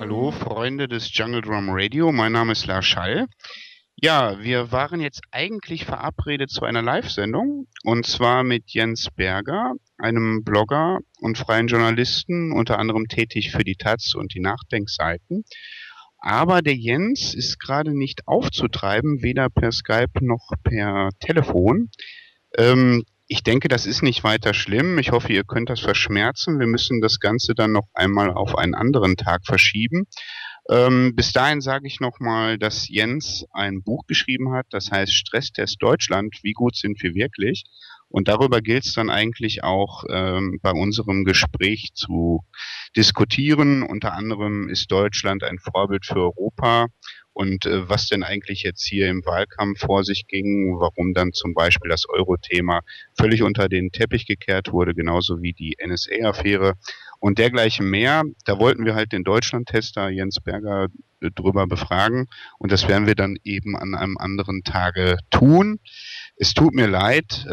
Hallo Freunde des Jungle Drum Radio, mein Name ist Lars Schall. Ja, wir waren jetzt eigentlich verabredet zu einer Live-Sendung und zwar mit Jens Berger, einem Blogger und freien Journalisten, unter anderem tätig für die Taz und die Nachdenkseiten. Aber der Jens ist gerade nicht aufzutreiben, weder per Skype noch per Telefon. Ich denke, das ist nicht weiter schlimm. Ich hoffe, ihr könnt das verschmerzen. Wir müssen das Ganze dann noch einmal auf einen anderen Tag verschieben. Bis dahin sage ich nochmal, dass Jens ein Buch geschrieben hat, das heißt Stresstest Deutschland, wie gut sind wir wirklich? Und darüber gilt es dann eigentlich auch bei unserem Gespräch zu diskutieren. Unter anderem ist Deutschland ein Vorbild für Europa. Und was denn eigentlich jetzt hier im Wahlkampf vor sich ging, warum dann zum Beispiel das Euro-Thema völlig unter den Teppich gekehrt wurde, genauso wie die NSA-Affäre und dergleichen mehr. Da wollten wir halt den Deutschland-Tester Jens Berger drüber befragen und das werden wir dann eben an einem anderen Tage tun. Es tut mir leid,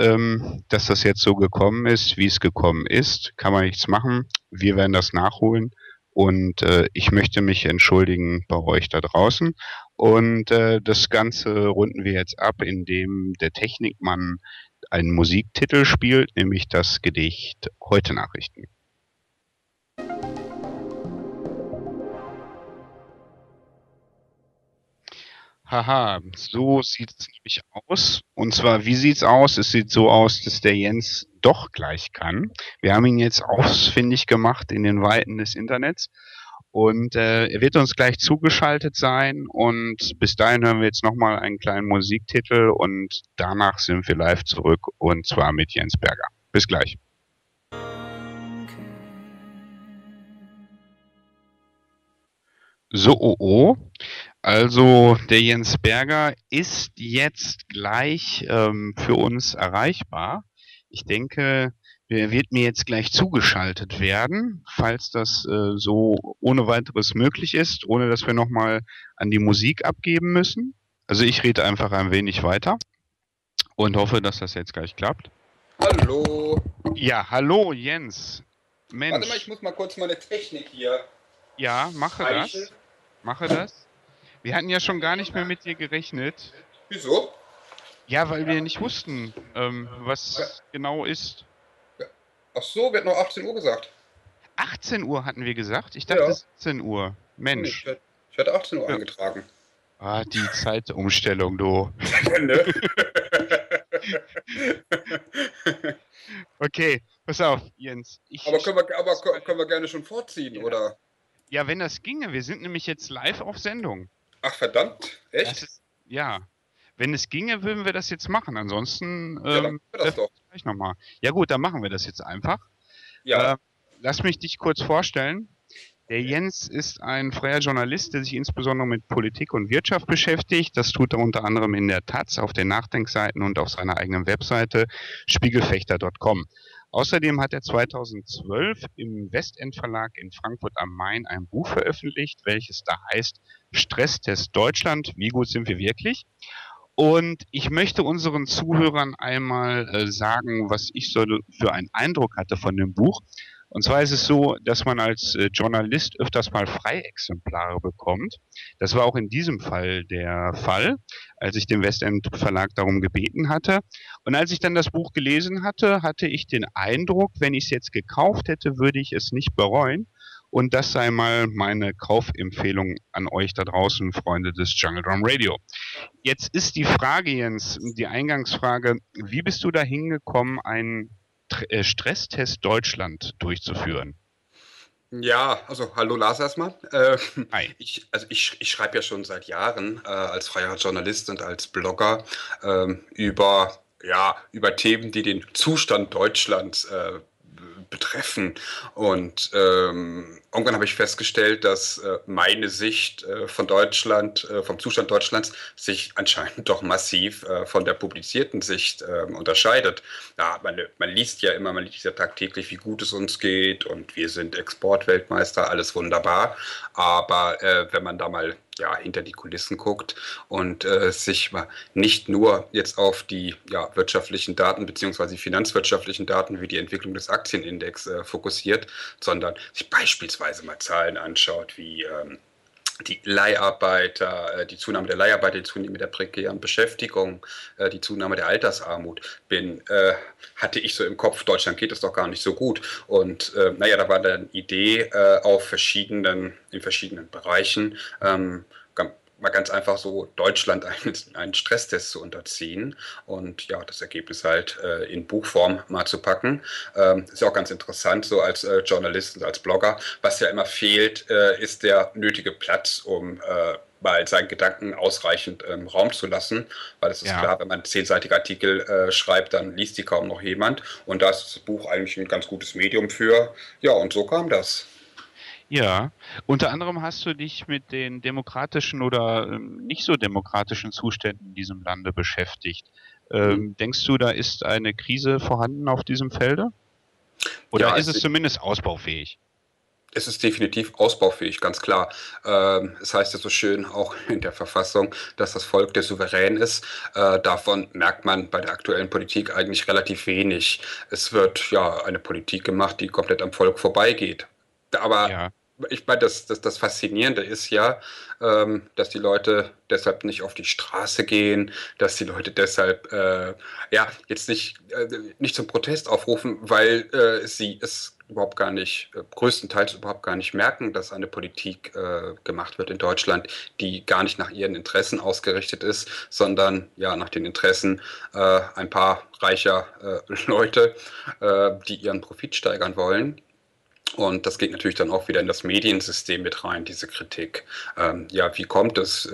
dass das jetzt so gekommen ist, wie es gekommen ist. Kann man nichts machen. Wir werden das nachholen. Und ich möchte mich entschuldigen bei euch da draußen. Und das Ganze runden wir jetzt ab, indem der Technikmann einen Musiktitel spielt, nämlich das Gedicht Heute Nachrichten. Haha, so sieht es nämlich aus. Und zwar, wie sieht es aus? Es sieht so aus, dass der Jens doch gleich kann. Wir haben ihn jetzt ausfindig gemacht in den Weiten des Internets. Und er wird uns gleich zugeschaltet sein. Und bis dahin hören wir jetzt nochmal einen kleinen Musiktitel. Und danach sind wir live zurück. Und zwar mit Jens Berger. Bis gleich. So, Also der Jens Berger ist jetzt gleich für uns erreichbar. Ich denke, der wird mir jetzt gleich zugeschaltet werden, falls das so ohne weiteres möglich ist, ohne dass wir nochmal an die Musik abgeben müssen. Also ich rede einfach ein wenig weiter und hoffe, dass das jetzt gleich klappt. Hallo. Ja, hallo Jens. Mensch. Warte mal, ich muss mal kurz meine Technik hier. Ja, mache das. Wir hatten ja schon gar nicht mehr mit dir gerechnet. Wieso? Ja, weil wir nicht wussten, was genau ist. Ach so, wir hatten noch 18 Uhr gesagt. 18 Uhr hatten wir gesagt? Ich dachte, ja. 17 Uhr. Mensch. Ich hatte 18 Uhr eingetragen. Ah, die Zeitumstellung, du. Ne? Okay, pass auf, Jens. Aber können wir gerne schon vorziehen, ja. Oder? Ja, wenn das ginge. Wir sind nämlich jetzt live auf Sendung. Ach verdammt, echt? Das ist, ja, wenn es ginge, würden wir das jetzt machen. Ansonsten ja, dann machen wir das doch. Ja gut, dann machen wir das jetzt einfach. Ja. Lass mich dich kurz vorstellen. Der Jens ist ein freier Journalist, der sich insbesondere mit Politik und Wirtschaft beschäftigt. Das tut er unter anderem in der Taz, auf den Nachdenkseiten und auf seiner eigenen Webseite spiegelfechter.com. Außerdem hat er 2012 im Westend Verlag in Frankfurt am Main ein Buch veröffentlicht, welches da heißt Stresstest Deutschland, wie gut sind wir wirklich? Und ich möchte unseren Zuhörern einmal sagen, was ich so für einen Eindruck hatte von dem Buch. Und zwar ist es so, dass man als Journalist öfters mal Freiexemplare bekommt. Das war auch in diesem Fall der Fall, als ich den Westend Verlag darum gebeten hatte. Und als ich dann das Buch gelesen hatte, hatte ich den Eindruck, wenn ich es jetzt gekauft hätte, würde ich es nicht bereuen. Und das sei mal meine Kaufempfehlung an euch da draußen, Freunde des Jungle Drum Radio. Jetzt ist die Frage, Jens, die Eingangsfrage, wie bist du da hingekommen, einen Stresstest Deutschland durchzuführen? Ja, also hallo Lars erstmal. Ich schreibe ja schon seit Jahren als freier Journalist und als Blogger über Themen, die den Zustand Deutschlands betreffen. Und irgendwann habe ich festgestellt, dass meine Sicht von Deutschland, vom Zustand Deutschlands, sich anscheinend doch massiv von der publizierten Sicht unterscheidet. Ja, man liest ja immer, tagtäglich, wie gut es uns geht und wir sind Exportweltmeister, alles wunderbar. Aber wenn man da mal ja, hinter die Kulissen guckt und sich nicht nur jetzt auf die wirtschaftlichen Daten bzw. die finanzwirtschaftlichen Daten wie die Entwicklung des Aktienindex fokussiert, sondern sich beispielsweise mal Zahlen anschaut wie die Leiharbeiter, die Zunahme der Leiharbeiter, die Zunahme der prekären Beschäftigung, die Zunahme der Altersarmut. Hatte ich so im Kopf, Deutschland geht es doch gar nicht so gut. Und da war dann die Idee, in verschiedenen Bereichen mal ganz einfach so Deutschland einen Stresstest zu unterziehen und ja, das Ergebnis halt in Buchform mal zu packen. Ist ja auch ganz interessant, so als Journalist und als Blogger. Was ja immer fehlt, ist der nötige Platz, um mal seinen Gedanken ausreichend Raum zu lassen, weil es ist klar, wenn man 10-seitige Artikel schreibt, dann liest die kaum noch jemand und da ist das Buch eigentlich ein ganz gutes Medium für. Ja, und so kam das. Ja, unter anderem hast du dich mit den demokratischen oder nicht so demokratischen Zuständen in diesem Lande beschäftigt. Denkst du, da ist eine Krise vorhanden auf diesem Felde? Oder ist es zumindest ausbaufähig? Es ist definitiv ausbaufähig, ganz klar. Es heißt ja so schön auch in der Verfassung, dass das Volk der Souverän ist. Davon merkt man bei der aktuellen Politik eigentlich relativ wenig. Es wird eine Politik gemacht, die komplett am Volk vorbeigeht. Aber ich meine, das Faszinierende ist ja, dass die Leute deshalb nicht auf die Straße gehen, dass die Leute deshalb jetzt nicht zum Protest aufrufen, weil sie es überhaupt gar nicht, größtenteils überhaupt gar nicht merken, dass eine Politik gemacht wird in Deutschland, die gar nicht nach ihren Interessen ausgerichtet ist, sondern nach den Interessen ein paar reicher Leute, die ihren Profit steigern wollen. Und das geht natürlich dann auch wieder in das Mediensystem mit rein, diese Kritik. Wie kommt es,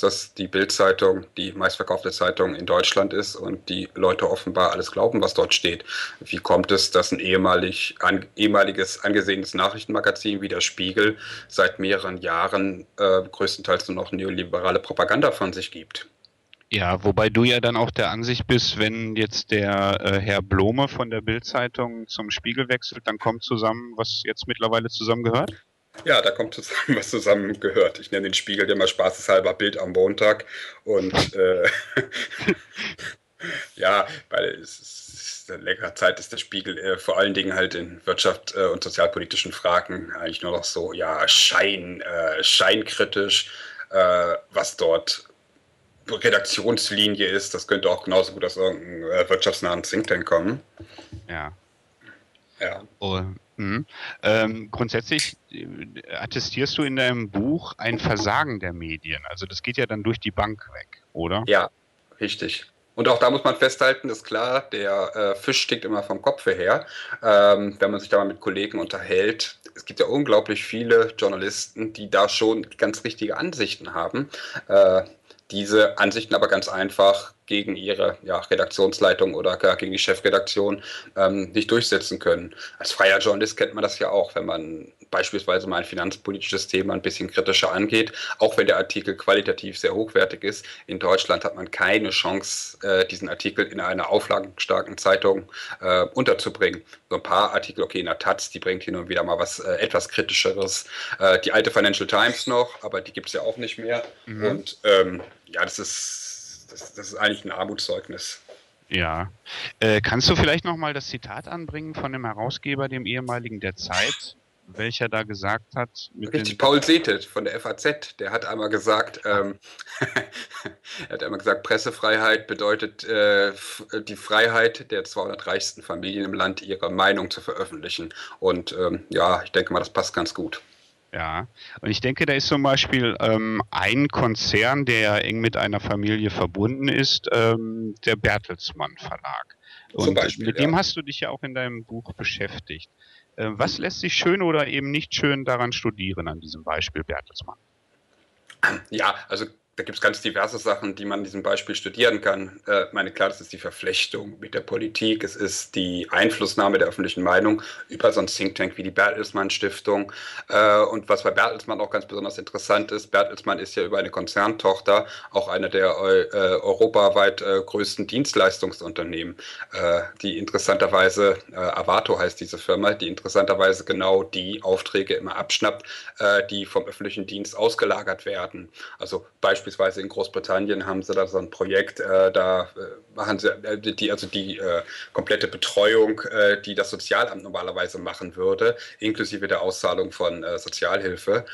dass die Bild-Zeitung die meistverkaufte Zeitung in Deutschland ist und die Leute offenbar alles glauben, was dort steht? Wie kommt es, dass ein ehemaliges angesehenes Nachrichtenmagazin wie der Spiegel seit mehreren Jahren größtenteils nur noch neoliberale Propaganda von sich gibt? Ja, wobei du ja dann auch der Ansicht bist, wenn jetzt der Herr Blome von der Bild-Zeitung zum Spiegel wechselt, dann kommt zusammen, was jetzt mittlerweile zusammengehört? Ja, da kommt zusammen, was zusammengehört. Ich nenne den Spiegel ja mal spaßeshalber Bild am Montag und weil es seit längerer Zeit ist der Spiegel vor allen Dingen halt in Wirtschaft- und sozialpolitischen Fragen eigentlich nur noch so scheinkritisch, was dort Redaktionslinie ist, das könnte auch genauso gut aus irgendeinem wirtschaftsnahen Think Tank kommen. Ja. Oh, grundsätzlich attestierst du in deinem Buch ein Versagen der Medien. Also das geht ja dann durch die Bank weg, oder? Ja, richtig. Und auch da muss man festhalten, ist klar, der Fisch stinkt immer vom Kopfe her. Wenn man sich da mal mit Kollegen unterhält, es gibt ja unglaublich viele Journalisten, die da schon ganz richtige Ansichten haben. Diese Ansichten aber ganz einfach gegen ihre Redaktionsleitung oder gar gegen die Chefredaktion nicht durchsetzen können. Als freier Journalist kennt man das ja auch, wenn man beispielsweise mal ein finanzpolitisches Thema ein bisschen kritischer angeht, auch wenn der Artikel qualitativ sehr hochwertig ist. In Deutschland hat man keine Chance, diesen Artikel in einer auflagenstarken Zeitung unterzubringen. So ein paar Artikel, in der Taz, die bringt hin und wieder mal was etwas Kritischeres. Die alte Financial Times noch, aber die gibt es ja auch nicht mehr. Mhm. Und das ist eigentlich ein Armutszeugnis. Ja. Kannst du vielleicht nochmal das Zitat anbringen von dem Herausgeber, dem ehemaligen der Zeit, welcher da gesagt hat... Richtig, Paul Seethet von der FAZ, der hat einmal gesagt, Pressefreiheit bedeutet die Freiheit der 200 reichsten Familien im Land, ihre Meinung zu veröffentlichen. Und ich denke mal, das passt ganz gut. Ja, und ich denke, da ist zum Beispiel ein Konzern, der eng mit einer Familie verbunden ist, der Bertelsmann Verlag. Und zum Beispiel, mit dem hast du dich ja auch in deinem Buch beschäftigt. Was lässt sich schön oder eben nicht schön daran studieren, an diesem Beispiel Bertelsmann? Ja, also da gibt es ganz diverse Sachen, die man in diesem Beispiel studieren kann. Ich meine, klar, das ist die Verflechtung mit der Politik, es ist die Einflussnahme der öffentlichen Meinung über so einen Think Tank wie die Bertelsmann-Stiftung. Und was bei Bertelsmann auch ganz besonders interessant ist, Bertelsmann ist ja über eine Konzerntochter auch einer der europaweit größten Dienstleistungsunternehmen, die interessanterweise, Avato heißt diese Firma, die interessanterweise genau die Aufträge immer abschnappt, die vom öffentlichen Dienst ausgelagert werden. Also beispielsweise in Großbritannien haben sie da so ein Projekt, da machen sie die komplette Betreuung, die das Sozialamt normalerweise machen würde, inklusive der Auszahlung von Sozialhilfe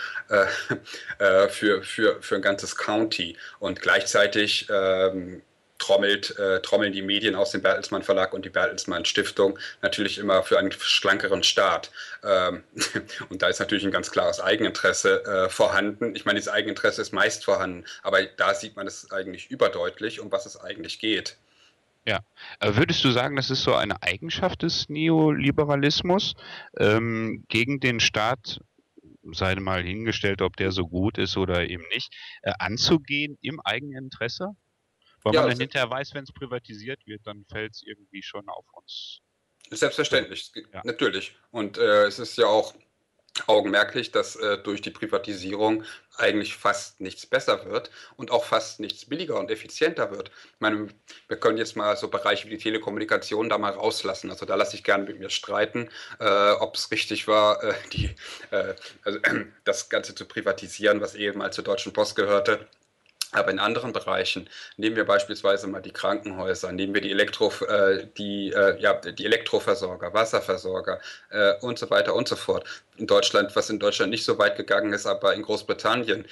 für ein ganzes County. Und gleichzeitig trommeln die Medien aus dem Bertelsmann Verlag und die Bertelsmann Stiftung natürlich immer für einen schlankeren Staat. Und da ist natürlich ein ganz klares Eigeninteresse vorhanden. Ich meine, das Eigeninteresse ist meist vorhanden, aber da sieht man es eigentlich überdeutlich, um was es eigentlich geht. Ja, würdest du sagen, das ist so eine Eigenschaft des Neoliberalismus, gegen den Staat, sei mal hingestellt, ob der so gut ist oder eben nicht, anzugehen im eigenen Interesse? Weil man dann hinterher weiß, wenn es privatisiert wird, dann fällt es irgendwie schon auf uns. Selbstverständlich, ja. Natürlich. Und es ist ja auch augenmerklich, dass durch die Privatisierung eigentlich fast nichts besser wird und auch fast nichts billiger und effizienter wird. Ich meine, wir können jetzt mal so Bereiche wie die Telekommunikation da mal rauslassen. Also da lasse ich gerne mit mir streiten, ob es richtig war, das Ganze zu privatisieren, was eben mal zur Deutschen Post gehörte. Aber in anderen Bereichen, nehmen wir beispielsweise mal die Krankenhäuser, nehmen wir die Elektroversorger, Wasserversorger und so weiter und so fort. In Deutschland, was in Deutschland nicht so weit gegangen ist, aber in Großbritannien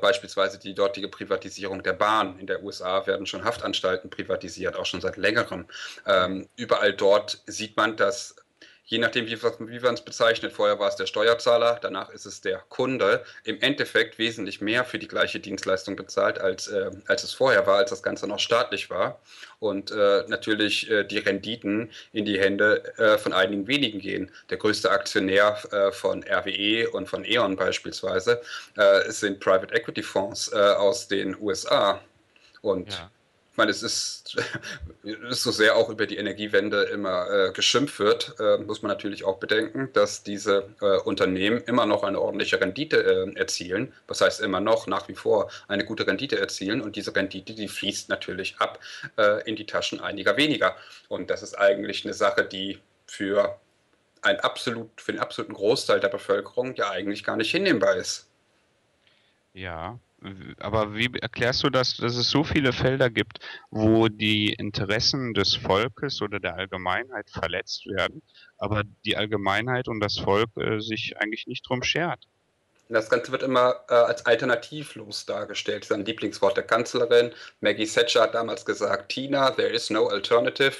beispielsweise die dortige Privatisierung der Bahn. In der USA werden schon Haftanstalten privatisiert, auch schon seit längerem. Überall dort sieht man, dass je nachdem, wie man es bezeichnet, vorher war es der Steuerzahler, danach ist es der Kunde, im Endeffekt wesentlich mehr für die gleiche Dienstleistung bezahlt, als es vorher war, als das Ganze noch staatlich war. Und natürlich die Renditen in die Hände von einigen wenigen gehen. Der größte Aktionär von RWE und von E.ON beispielsweise sind Private Equity Fonds aus den USA. Und ja. Ich meine, es ist so sehr auch über die Energiewende immer geschimpft wird, muss man natürlich auch bedenken, dass diese Unternehmen immer noch eine ordentliche Rendite erzielen. Was heißt immer noch, nach wie vor eine gute Rendite erzielen. Und diese Rendite, die fließt natürlich ab in die Taschen einiger weniger. Und das ist eigentlich eine Sache, die für den absoluten Großteil der Bevölkerung ja eigentlich gar nicht hinnehmbar ist. Ja. Aber wie erklärst du das, dass es so viele Felder gibt, wo die Interessen des Volkes oder der Allgemeinheit verletzt werden, aber die Allgemeinheit und das Volk sich eigentlich nicht drum schert? Das Ganze wird immer als alternativlos dargestellt. Das ist ein Lieblingswort der Kanzlerin. Maggie Thatcher hat damals gesagt, Tina, there is no alternative.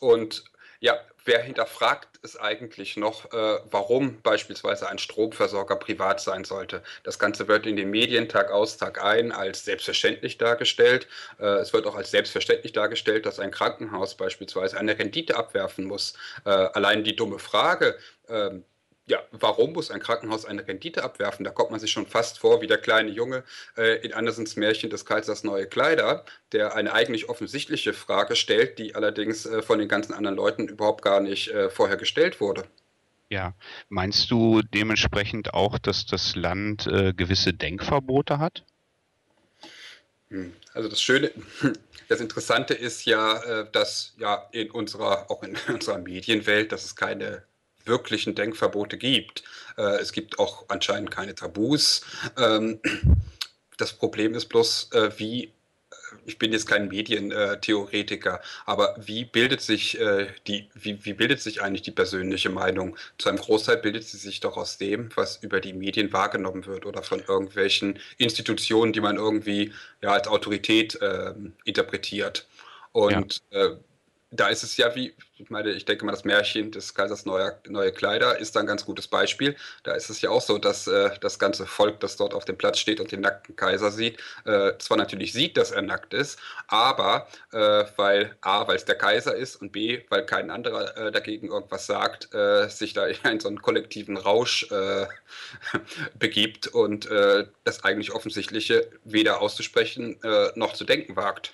Und ja, wer hinterfragt es eigentlich noch, warum beispielsweise ein Stromversorger privat sein sollte? Das Ganze wird in den Medien Tag aus, Tag ein als selbstverständlich dargestellt. Es wird auch als selbstverständlich dargestellt, dass ein Krankenhaus beispielsweise eine Rendite abwerfen muss. Allein die dumme Frage, ja, warum muss ein Krankenhaus eine Rendite abwerfen? Da kommt man sich schon fast vor wie der kleine Junge in Andersens Märchen des Kaisers neue Kleider, der eine eigentlich offensichtliche Frage stellt, die allerdings von den ganzen anderen Leuten überhaupt gar nicht vorher gestellt wurde. Ja, meinst du dementsprechend auch, dass das Land gewisse Denkverbote hat? Also das Interessante ist ja, dass ja in unserer Medienwelt, dass es keine wirklichen Denkverbote gibt. Es gibt auch anscheinend keine Tabus. Das Problem ist bloß, ich bin jetzt kein Medientheoretiker, aber wie bildet sich eigentlich die persönliche Meinung? Zu einem Großteil bildet sie sich doch aus dem, was über die Medien wahrgenommen wird oder von irgendwelchen Institutionen, die man irgendwie ja, als Autorität interpretiert. Und ja. da ist es ja wie, ich meine, ich denke mal, das Märchen des Kaisers neue Kleider ist da ein ganz gutes Beispiel. Da ist es ja auch so, dass das ganze Volk, das dort auf dem Platz steht und den nackten Kaiser sieht, zwar natürlich sieht, dass er nackt ist, aber weil A, weil es der Kaiser ist und B, weil kein anderer dagegen irgendwas sagt, sich da in so einen kollektiven Rausch begibt und das eigentlich Offensichtliche weder auszusprechen noch zu denken wagt.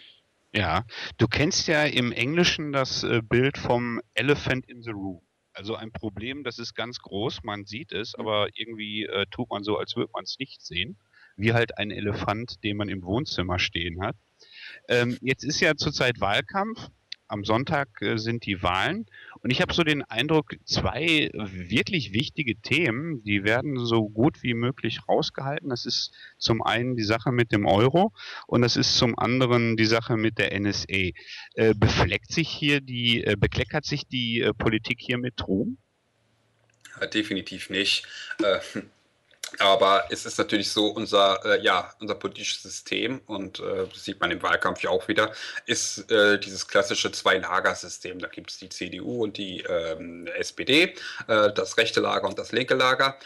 Ja, du kennst ja im Englischen das Bild vom Elephant in the Room. Also ein Problem, das ist ganz groß, man sieht es, aber irgendwie tut man so, als würde man es nicht sehen. Wie halt ein Elefant, den man im Wohnzimmer stehen hat. Jetzt ist ja zurzeit Wahlkampf. Am Sonntag sind die Wahlen. Und ich habe so den Eindruck, zwei wirklich wichtige Themen, die werden so gut wie möglich rausgehalten. Das ist zum einen die Sache mit dem Euro und das ist zum anderen die Sache mit der NSA. Bekleckert sich die Politik hier mit Ruhm? Ja, definitiv nicht. Aber es ist natürlich so, unser politisches System, und das sieht man im Wahlkampf ja auch wieder, ist dieses klassische Zwei-Lager-System. Da gibt es die CDU und die SPD, das rechte Lager und das linke Lager.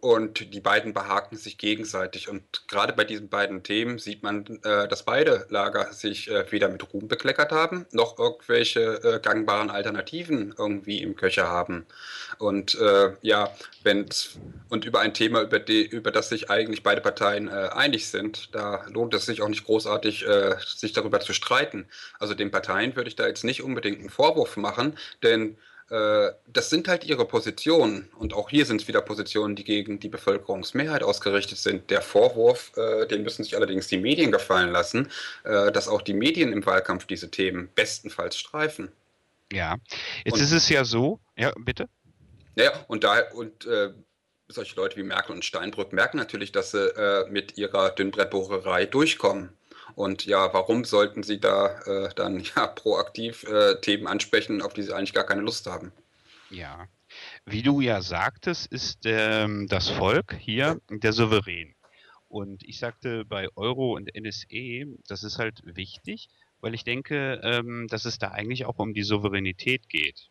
Und die beiden behaken sich gegenseitig. Und gerade bei diesen beiden Themen sieht man, dass beide Lager sich weder mit Ruhm bekleckert haben, noch irgendwelche gangbaren Alternativen irgendwie im Köcher haben. Und über ein Thema, über das sich eigentlich beide Parteien einig sind, da lohnt es sich auch nicht großartig, sich darüber zu streiten. Also den Parteien würde ich da jetzt nicht unbedingt einen Vorwurf machen, denn das sind halt ihre Positionen und auch hier sind es wieder Positionen, die gegen die Bevölkerungsmehrheit ausgerichtet sind. Der Vorwurf, den müssen sich allerdings die Medien gefallen lassen, dass auch die Medien im Wahlkampf diese Themen bestenfalls streifen. Ja, jetzt ist es ja so, ja bitte? Ja, solche Leute wie Merkel und Steinbrück merken natürlich, dass sie mit ihrer Dünnbrettbohrerei durchkommen. Und ja, warum sollten sie da proaktiv Themen ansprechen, auf die sie eigentlich gar keine Lust haben? Ja, wie du ja sagtest, ist das Volk hier der Souverän. Und ich sagte bei Euro und NSA, das ist halt wichtig, weil ich denke, dass es da eigentlich auch um die Souveränität geht.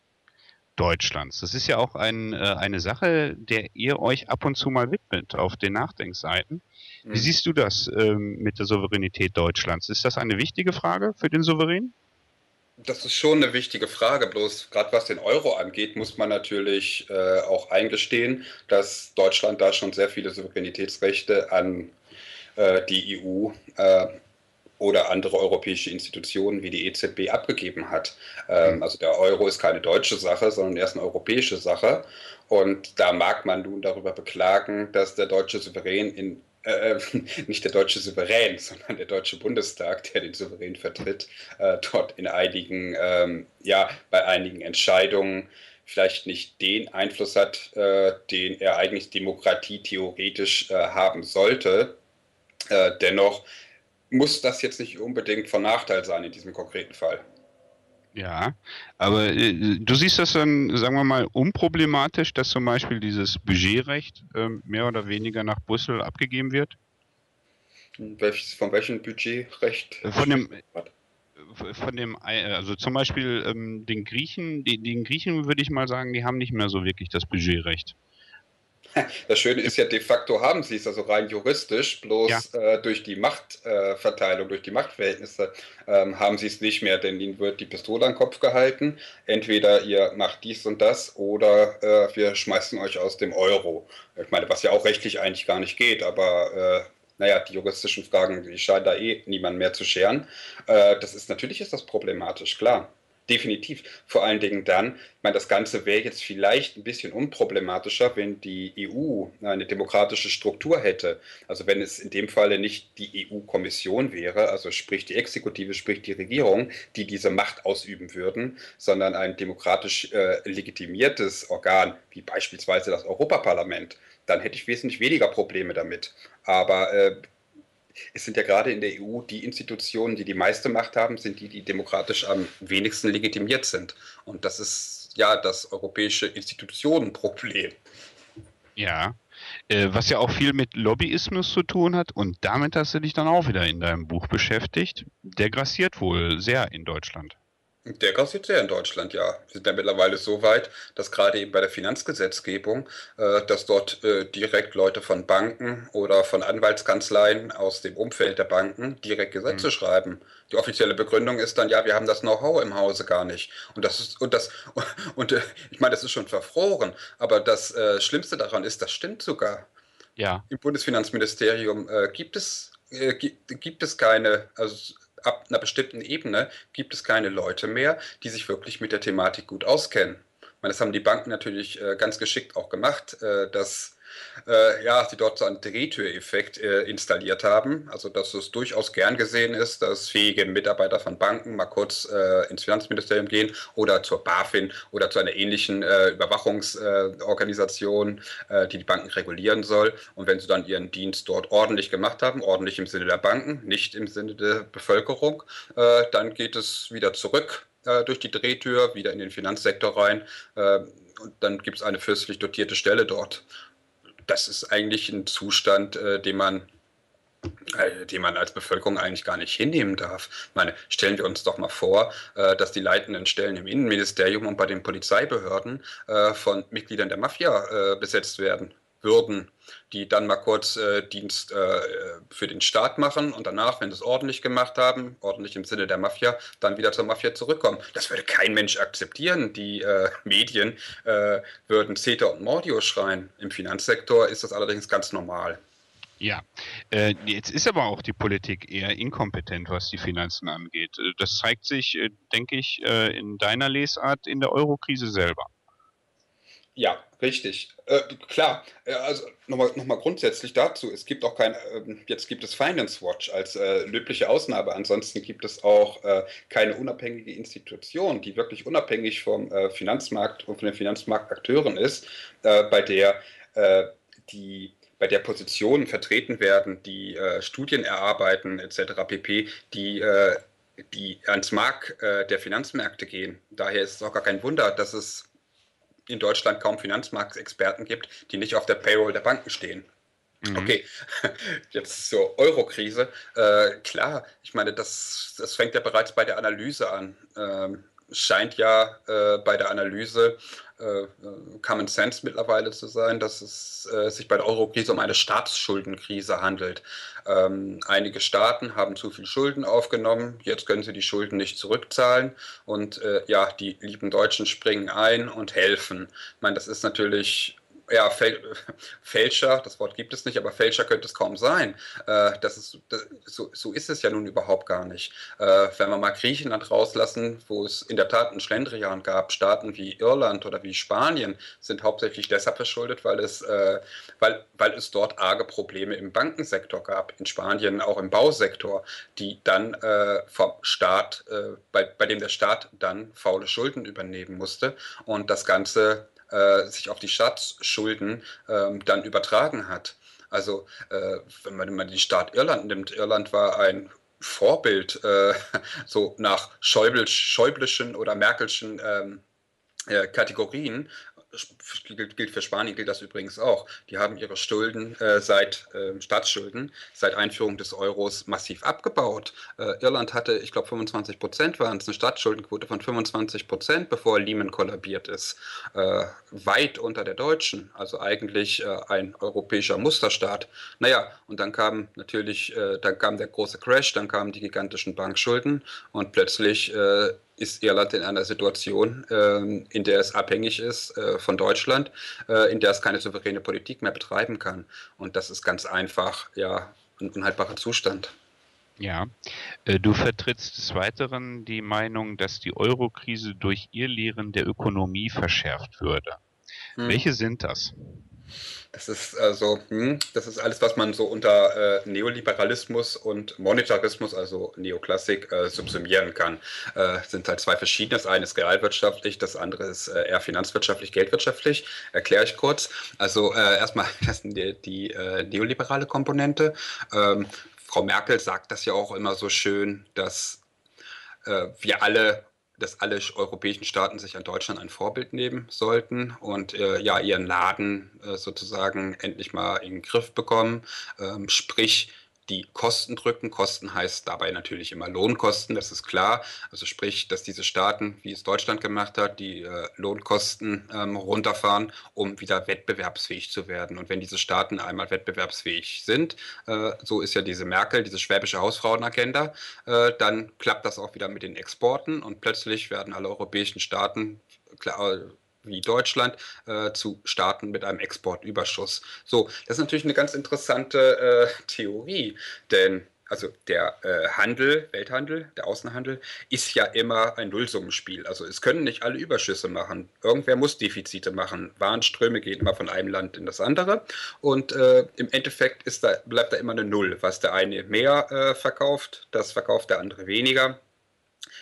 Deutschlands. Das ist ja auch eine Sache, der ihr euch ab und zu mal widmet auf den Nachdenkseiten. Wie siehst du das mit der Souveränität Deutschlands? Ist das eine wichtige Frage für den Souverän? Das ist schon eine wichtige Frage, bloß gerade was den Euro angeht, muss man natürlich auch eingestehen, dass Deutschland da schon sehr viele Souveränitätsrechte an die EU oder andere europäische Institutionen wie die EZB abgegeben hat. Also der Euro ist keine deutsche Sache, sondern erst eine europäische Sache. Und da mag man nun darüber beklagen, dass der deutsche Souverän nicht der deutsche Souverän, sondern der Deutsche Bundestag, der den Souverän vertritt, dort bei einigen Entscheidungen vielleicht nicht den Einfluss hat, den er eigentlich demokratietheoretisch haben sollte. Dennoch muss das jetzt nicht unbedingt von Nachteil sein in diesem konkreten Fall. Ja, aber du siehst das dann, sagen wir mal, unproblematisch, dass zum Beispiel dieses Budgetrecht mehr oder weniger nach Brüssel abgegeben wird? Von welchem Budgetrecht? Also zum Beispiel den Griechen würde ich mal sagen, die haben nicht mehr so wirklich das Budgetrecht. Das Schöne ist ja, de facto haben sie es, also rein juristisch, bloß ja. Durch die Machtverteilung, durch die Machtverhältnisse haben sie es nicht mehr, denn ihnen wird die Pistole an den Kopf gehalten, entweder ihr macht dies und das oder wir schmeißen euch aus dem Euro. Ich meine, was ja auch rechtlich eigentlich gar nicht geht, aber die juristischen Fragen, die scheinen da niemand mehr zu scheren. Natürlich ist das problematisch, klar. Definitiv. Vor allen Dingen dann, ich meine, das Ganze wäre jetzt vielleicht ein bisschen unproblematischer, wenn die EU eine demokratische Struktur hätte. Also wenn es in dem Falle nicht die EU-Kommission wäre, also sprich die Exekutive, sprich die Regierung, die diese Macht ausüben würden, sondern ein demokratisch legitimiertes Organ, wie beispielsweise das Europaparlament, dann hätte ich wesentlich weniger Probleme damit. Aber es sind ja gerade in der EU die Institutionen, die die meiste Macht haben, sind die, die demokratisch am wenigsten legitimiert sind. Und das ist ja das europäische Institutionenproblem. Ja, was ja auch viel mit Lobbyismus zu tun hat. Und damit hast du dich dann auch wieder in deinem Buch beschäftigt. Der grassiert wohl sehr in Deutschland. Der grassiert sehr in Deutschland, ja. Wir sind ja mittlerweile so weit, dass gerade eben bei der Finanzgesetzgebung, dass dort direkt Leute von Banken oder von Anwaltskanzleien aus dem Umfeld der Banken direkt Gesetze schreiben. Die offizielle Begründung ist dann, ja, wir haben das Know-how im Hause gar nicht. Und das ist, ich meine, das ist schon verfroren, aber das Schlimmste daran ist, das stimmt sogar. Ja. Im Bundesfinanzministerium gibt es keine, also ab einer bestimmten Ebene gibt es keine Leute mehr, die sich wirklich mit der Thematik gut auskennen. Ich meine, das haben die Banken natürlich ganz geschickt auch gemacht, dass ja, sie dort so einen Drehtüreffekt installiert haben. Also, dass es durchaus gern gesehen ist, dass fähige Mitarbeiter von Banken mal kurz ins Finanzministerium gehen oder zur BaFin oder zu einer ähnlichen Überwachungsorganisation, die die Banken regulieren soll. Und wenn sie dann ihren Dienst dort ordentlich gemacht haben, ordentlich im Sinne der Banken, nicht im Sinne der Bevölkerung, dann geht es wieder zurück durch die Drehtür, wieder in den Finanzsektor rein. Und dann gibt es eine fürstlich dotierte Stelle dort. Das ist eigentlich ein Zustand, den man als Bevölkerung eigentlich gar nicht hinnehmen darf. Ich meine, stellen wir uns doch mal vor, dass die leitenden Stellen im Innenministerium und bei den Polizeibehörden von Mitgliedern der Mafia besetzt werden würden, die dann mal kurz Dienst für den Staat machen und danach, wenn sie es ordentlich gemacht haben, ordentlich im Sinne der Mafia, dann wieder zur Mafia zurückkommen. Das würde kein Mensch akzeptieren. Die Medien würden Zeter und Mordio schreien. Im Finanzsektor ist das allerdings ganz normal. Ja, jetzt ist aber auch die Politik eher inkompetent, was die Finanzen angeht. Das zeigt sich, denke ich, in deiner Lesart in der Eurokrise selber. Ja, richtig. Klar, also nochmal grundsätzlich dazu, es gibt auch kein, jetzt gibt es Finance Watch als löbliche Ausnahme, ansonsten gibt es auch keine unabhängige Institution, die wirklich unabhängig vom Finanzmarkt und von den Finanzmarktakteuren ist, bei der Positionen vertreten werden, die Studien erarbeiten etc. pp., die ans Mark der Finanzmärkte gehen. Daher ist es auch gar kein Wunder, dass es in Deutschland kaum Finanzmarktexperten gibt, die nicht auf der Payroll der Banken stehen. Mhm. Okay, jetzt zur Eurokrise. Klar, ich meine, das fängt ja bereits bei der Analyse an. Scheint ja bei der Analyse Common Sense mittlerweile zu sein, dass es sich bei der Eurokrise um eine Staatsschuldenkrise handelt. Einige Staaten haben zu viel Schulden aufgenommen, jetzt können sie die Schulden nicht zurückzahlen und ja, die lieben Deutschen springen ein und helfen. Ich meine, das ist natürlich, ja, Fälscher, das Wort gibt es nicht, aber Fälscher könnte es kaum sein. So ist es ja nun überhaupt gar nicht. Wenn wir mal Griechenland rauslassen, wo es in der Tat einen Schlendrian gab, Staaten wie Irland oder wie Spanien sind hauptsächlich deshalb verschuldet, weil es dort arge Probleme im Bankensektor gab, in Spanien auch im Bausektor, die dann vom Staat, bei dem der Staat dann faule Schulden übernehmen musste und das Ganze sich auf die Staatsschulden dann übertragen hat. Also wenn man mal den Staat Irland nimmt, Irland war ein Vorbild, so nach schäublischen oder merkelschen Kategorien. Gilt für Spanien, gilt das übrigens auch. Die haben ihre Schulden Staatsschulden seit Einführung des Euros massiv abgebaut. Irland hatte, ich glaube, 25% waren es, eine Staatsschuldenquote von 25%, bevor Lehman kollabiert ist. Weit unter der deutschen, also eigentlich ein europäischer Musterstaat. Naja, und dann kam natürlich, dann kam der große Crash, dann kamen die gigantischen Bankschulden und plötzlich ist Irland in einer Situation, in der es abhängig ist von Deutschland, in der es keine souveräne Politik mehr betreiben kann. Und das ist ganz einfach ja ein unhaltbarer Zustand. Ja, du vertrittst des Weiteren die Meinung, dass die Eurokrise durch Irrlehren der Ökonomie verschärft würde. Welche sind das? Das ist also, das ist alles, was man so unter Neoliberalismus und Monetarismus, also Neoklassik, subsumieren kann. Sind halt zwei verschiedene. Das eine ist realwirtschaftlich, das andere ist eher finanzwirtschaftlich, geldwirtschaftlich. Erkläre ich kurz. Also erstmal die neoliberale Komponente. Frau Merkel sagt das ja auch immer so schön, dass alle europäischen Staaten sich an Deutschland ein Vorbild nehmen sollten und ja ihren Laden sozusagen endlich mal in den Griff bekommen. Sprich, die Kosten drücken. Kosten heißt dabei natürlich immer Lohnkosten, das ist klar. Also sprich, dass diese Staaten, wie es Deutschland gemacht hat, die Lohnkosten runterfahren, um wieder wettbewerbsfähig zu werden. Und wenn diese Staaten einmal wettbewerbsfähig sind, so ist ja diese Merkel, diese schwäbische Hausfrauenagenda, dann klappt das auch wieder mit den Exporten und plötzlich werden alle europäischen Staaten, klar, wie Deutschland, zu Staaten mit einem Exportüberschuss. So, das ist natürlich eine ganz interessante Theorie, denn also der Handel, Welthandel, der Außenhandel, ist ja immer ein Nullsummenspiel. Also es können nicht alle Überschüsse machen. Irgendwer muss Defizite machen. Warenströme gehen immer von einem Land in das andere. Und im Endeffekt ist da, bleibt da immer eine Null. Was der eine mehr verkauft, das verkauft der andere weniger.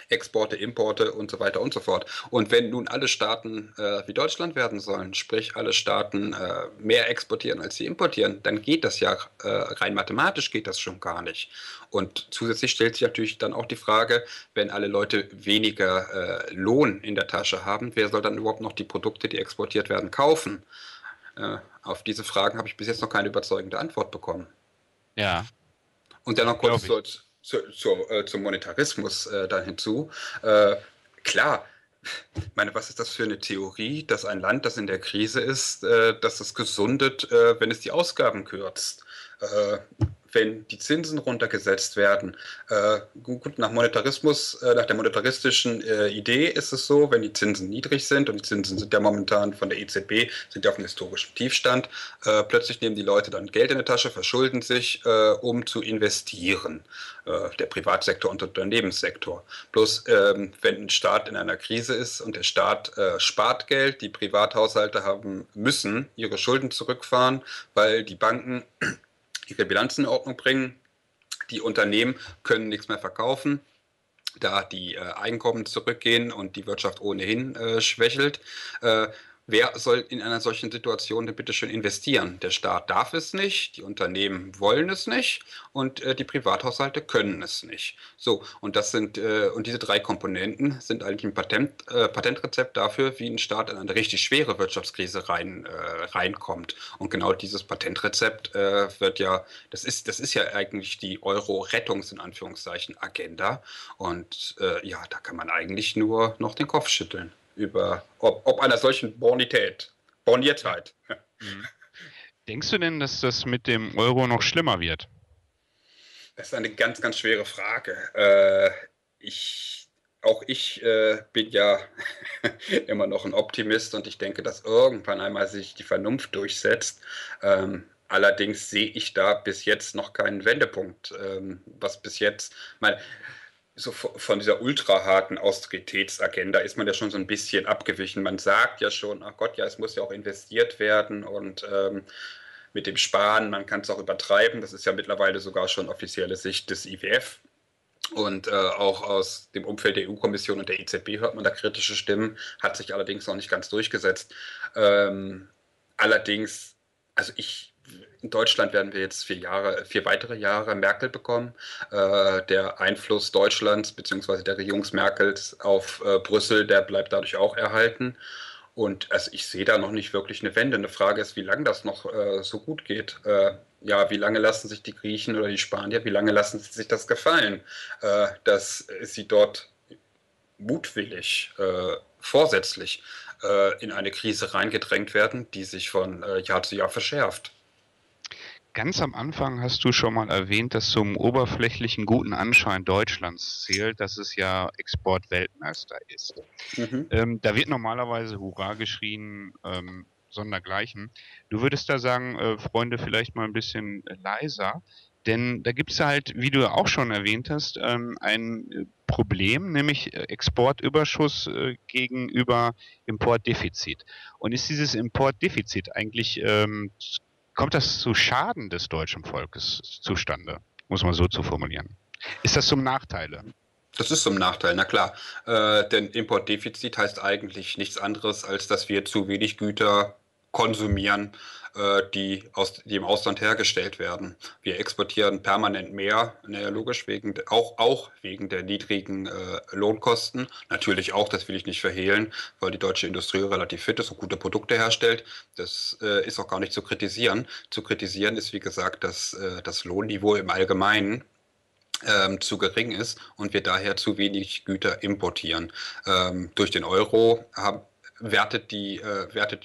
Exporte, Importe und so weiter und so fort. Und wenn nun alle Staaten wie Deutschland werden sollen, sprich alle Staaten mehr exportieren als sie importieren, dann geht das ja rein mathematisch geht das schon gar nicht. Und zusätzlich stellt sich natürlich dann auch die Frage, wenn alle Leute weniger Lohn in der Tasche haben, wer soll dann überhaupt noch die Produkte, die exportiert werden, kaufen? Auf diese Fragen habe ich bis jetzt noch keine überzeugende Antwort bekommen. Ja. Und dann noch kurz zum Monetarismus dann hinzu. Klar, ich meine, was ist das für eine Theorie, dass ein Land, das in der Krise ist, dass es gesundet, wenn es die Ausgaben kürzt, wenn die Zinsen runtergesetzt werden. Gut, nach der monetaristischen Idee ist es so, wenn die Zinsen niedrig sind, und die Zinsen sind ja momentan von der EZB, sind ja auf einem historischen Tiefstand, plötzlich nehmen die Leute dann Geld in die Tasche, verschulden sich, um zu investieren. Der Privatsektor und der Unternehmenssektor. Bloß, wenn ein Staat in einer Krise ist und der Staat spart Geld, die Privathaushalte müssen ihre Schulden zurückfahren, weil die Banken ihre Bilanzen in Ordnung bringen, die Unternehmen können nichts mehr verkaufen, da die Einkommen zurückgehen und die Wirtschaft ohnehin schwächelt. Wer soll in einer solchen Situation denn bitte schön investieren? Der Staat darf es nicht, die Unternehmen wollen es nicht und die Privathaushalte können es nicht. So, und das sind und diese drei Komponenten sind eigentlich ein Patentrezept dafür, wie ein Staat in eine richtig schwere Wirtschaftskrise reinkommt. Und genau dieses Patentrezept wird ja, das ist ja eigentlich die Euro-Rettungs- in Anführungszeichen Agenda. Und ja, da kann man eigentlich nur noch den Kopf schütteln über ob einer solchen Borniertheit. Denkst du denn, dass das mit dem Euro noch schlimmer wird? Das ist eine ganz, ganz schwere Frage. Ich bin ja immer noch ein Optimist und ich denke, dass irgendwann einmal sich die Vernunft durchsetzt. Allerdings sehe ich da bis jetzt noch keinen Wendepunkt. Was bis jetzt... So von dieser ultraharten Austeritätsagenda ist man ja schon so ein bisschen abgewichen. Man sagt ja schon, ach Gott, ja, es muss ja auch investiert werden und mit dem Sparen, man kann es auch übertreiben. Das ist ja mittlerweile sogar schon offizielle Sicht des IWF. Und auch aus dem Umfeld der EU-Kommission und der EZB hört man da kritische Stimmen, hat sich allerdings noch nicht ganz durchgesetzt. Allerdings, also in Deutschland werden wir jetzt 4 weitere Jahre Merkel bekommen. Der Einfluss Deutschlands bzw. der Regierung Merkels auf Brüssel, der bleibt dadurch auch erhalten. Und also ich sehe da noch nicht wirklich eine Wende. Eine Frage ist, wie lange das noch so gut geht. Ja, wie lange lassen sich die Griechen oder die Spanier, wie lange lassen sie sich das gefallen, dass sie dort mutwillig, vorsätzlich in eine Krise reingedrängt werden, die sich von Jahr zu Jahr verschärft. Ganz am Anfang hast du schon mal erwähnt, dass zum oberflächlichen guten Anschein Deutschlands zählt, dass es ja Exportweltmeister ist. Mhm. Da wird normalerweise Hurra geschrien, sondergleichen. Du würdest da sagen, Freunde, vielleicht mal ein bisschen leiser, denn da gibt es halt, wie du auch schon erwähnt hast, ein Problem, nämlich Exportüberschuss gegenüber Importdefizit. Und ist dieses Importdefizit eigentlich kommt das zu Schaden des deutschen Volkes zustande, muss man so zu formulieren. Ist das zum Nachteile? Das ist zum Nachteil, na klar. Denn Importdefizit heißt eigentlich nichts anderes, als dass wir zu wenig Güter konsumieren, die im Ausland hergestellt werden. Wir exportieren permanent mehr, naja, logisch, auch wegen der niedrigen Lohnkosten. Natürlich auch, das will ich nicht verhehlen, weil die deutsche Industrie relativ fit ist und gute Produkte herstellt. Das ist auch gar nicht zu kritisieren. Zu kritisieren ist, wie gesagt, dass das Lohnniveau im Allgemeinen zu gering ist und wir daher zu wenig Güter importieren. Durch den Euro wertet die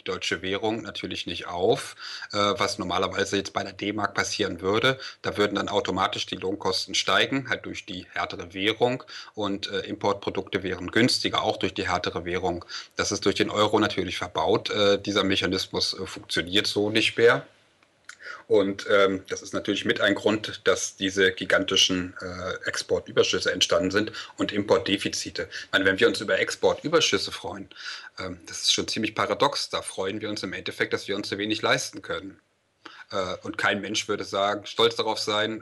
deutsche Währung natürlich nicht auf, was normalerweise jetzt bei der D-Mark passieren würde. Da würden dann automatisch die Lohnkosten steigen, halt durch die härtere Währung, und Importprodukte wären günstiger, auch durch die härtere Währung. Das ist durch den Euro natürlich verbaut. Dieser Mechanismus funktioniert so nicht mehr. Und das ist natürlich mit ein Grund, dass diese gigantischen Exportüberschüsse entstanden sind und Importdefizite. Ich meine, wenn wir uns über Exportüberschüsse freuen, das ist schon ziemlich paradox, da freuen wir uns im Endeffekt, dass wir uns so wenig leisten können. Und kein Mensch würde sagen, stolz darauf sein,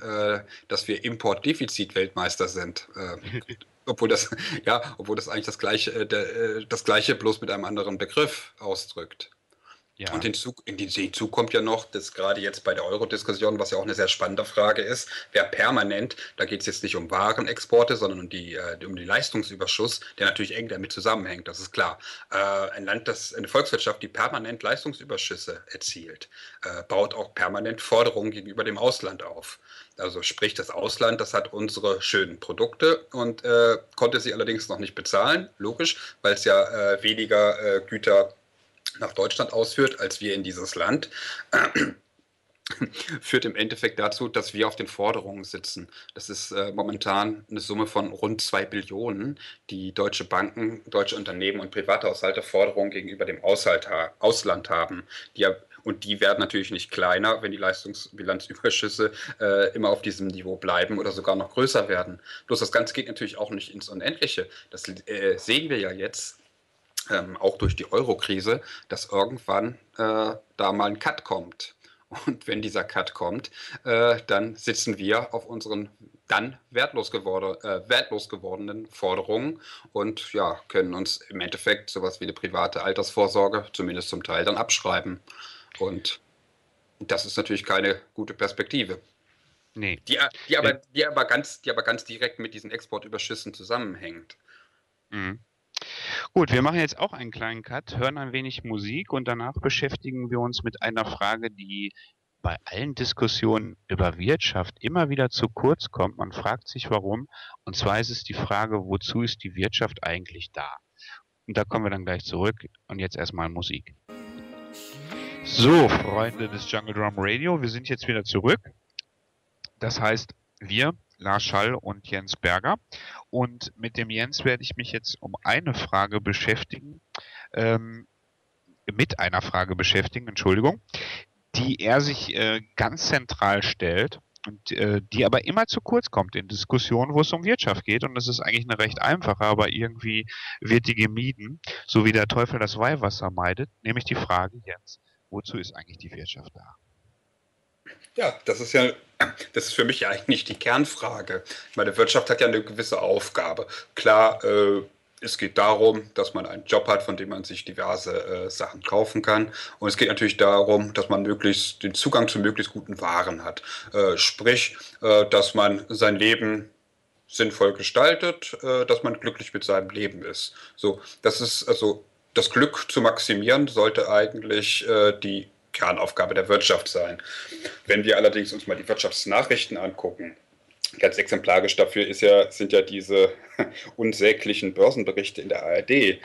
dass wir Importdefizit-Weltmeister sind. Obwohl das eigentlich das Gleiche bloß mit einem anderen Begriff ausdrückt. Ja. Und hinzu kommt ja noch, dass gerade jetzt bei der Euro-Diskussion, was ja auch eine sehr spannende Frage ist, wer permanent, da geht es jetzt nicht um Warenexporte, sondern um den Leistungsüberschuss, der natürlich eng damit zusammenhängt, das ist klar. Ein Land, eine Volkswirtschaft, die permanent Leistungsüberschüsse erzielt, baut auch permanent Forderungen gegenüber dem Ausland auf. Also sprich, das Ausland, das hat unsere schönen Produkte und konnte sie allerdings noch nicht bezahlen, logisch, weil es ja weniger Güter nach Deutschland ausführt, als wir in dieses Land, führt im Endeffekt dazu, dass wir auf den Forderungen sitzen. Das ist momentan eine Summe von rund 2 Billionen, die deutsche Banken, deutsche Unternehmen und Privathaushalte Forderungen gegenüber dem Ausland haben. Und die werden natürlich nicht kleiner, wenn die Leistungsbilanzüberschüsse immer auf diesem Niveau bleiben oder sogar noch größer werden. Bloß das Ganze geht natürlich auch nicht ins Unendliche. Das sehen wir ja jetzt. Auch durch die Euro-Krise, dass irgendwann da mal ein Cut kommt. Und wenn dieser Cut kommt, dann sitzen wir auf unseren dann wertlos gewordenen Forderungen und ja, können uns im Endeffekt sowas wie eine private Altersvorsorge zumindest zum Teil dann abschreiben. Und das ist natürlich keine gute Perspektive. Nee. Die aber ganz direkt mit diesen Exportüberschüssen zusammenhängt. Mhm. Gut, wir machen jetzt auch einen kleinen Cut, hören ein wenig Musik und danach beschäftigen wir uns mit einer Frage, die bei allen Diskussionen über Wirtschaft immer wieder zu kurz kommt. Man fragt sich warum, und zwar ist es die Frage, wozu ist die Wirtschaft eigentlich da? Und da kommen wir dann gleich zurück und jetzt erstmal Musik. So, Freunde des Jungle Drum Radio, wir sind jetzt wieder zurück. Das heißt, wir, Lars Schall und Jens Berger. Und mit dem Jens werde ich mich jetzt mit einer Frage beschäftigen, die er sich ganz zentral stellt und die aber immer zu kurz kommt in Diskussionen, wo es um Wirtschaft geht. Und das ist eigentlich eine recht einfache, aber irgendwie wird die gemieden, so wie der Teufel das Weihwasser meidet. Nämlich die Frage, Jens, wozu ist eigentlich die Wirtschaft da? Ja, das ist für mich ja eigentlich die Kernfrage. Ich meine, Wirtschaft hat ja eine gewisse Aufgabe. Klar, es geht darum, dass man einen Job hat, von dem man sich diverse Sachen kaufen kann. Und es geht natürlich darum, dass man möglichst den Zugang zu möglichst guten Waren hat. Sprich, dass man sein Leben sinnvoll gestaltet, dass man glücklich mit seinem Leben ist. So, das ist also, das Glück zu maximieren sollte eigentlich die Kernaufgabe der Wirtschaft sein. Wenn wir allerdings uns mal die Wirtschaftsnachrichten angucken, ganz exemplarisch dafür sind ja diese unsäglichen Börsenberichte in der ARD.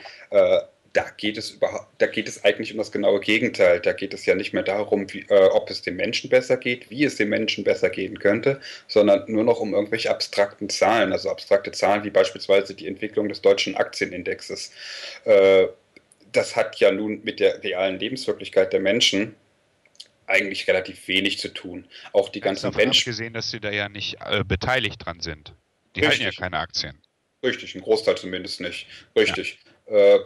Da geht es eigentlich um das genaue Gegenteil. Da geht es ja nicht mehr darum, ob es dem Menschen besser geht, wie es dem Menschen besser gehen könnte, sondern nur noch um irgendwelche abstrakten Zahlen, also abstrakte Zahlen wie beispielsweise die Entwicklung des deutschen Aktienindexes. Das hat ja nun mit der realen Lebenswirklichkeit der Menschen eigentlich relativ wenig zu tun. Auch die ganzen Menschen. Abgesehen, dass sie da ja nicht beteiligt dran sind. Die halten ja keine Aktien. Richtig, ein Großteil zumindest nicht. Richtig. Ja.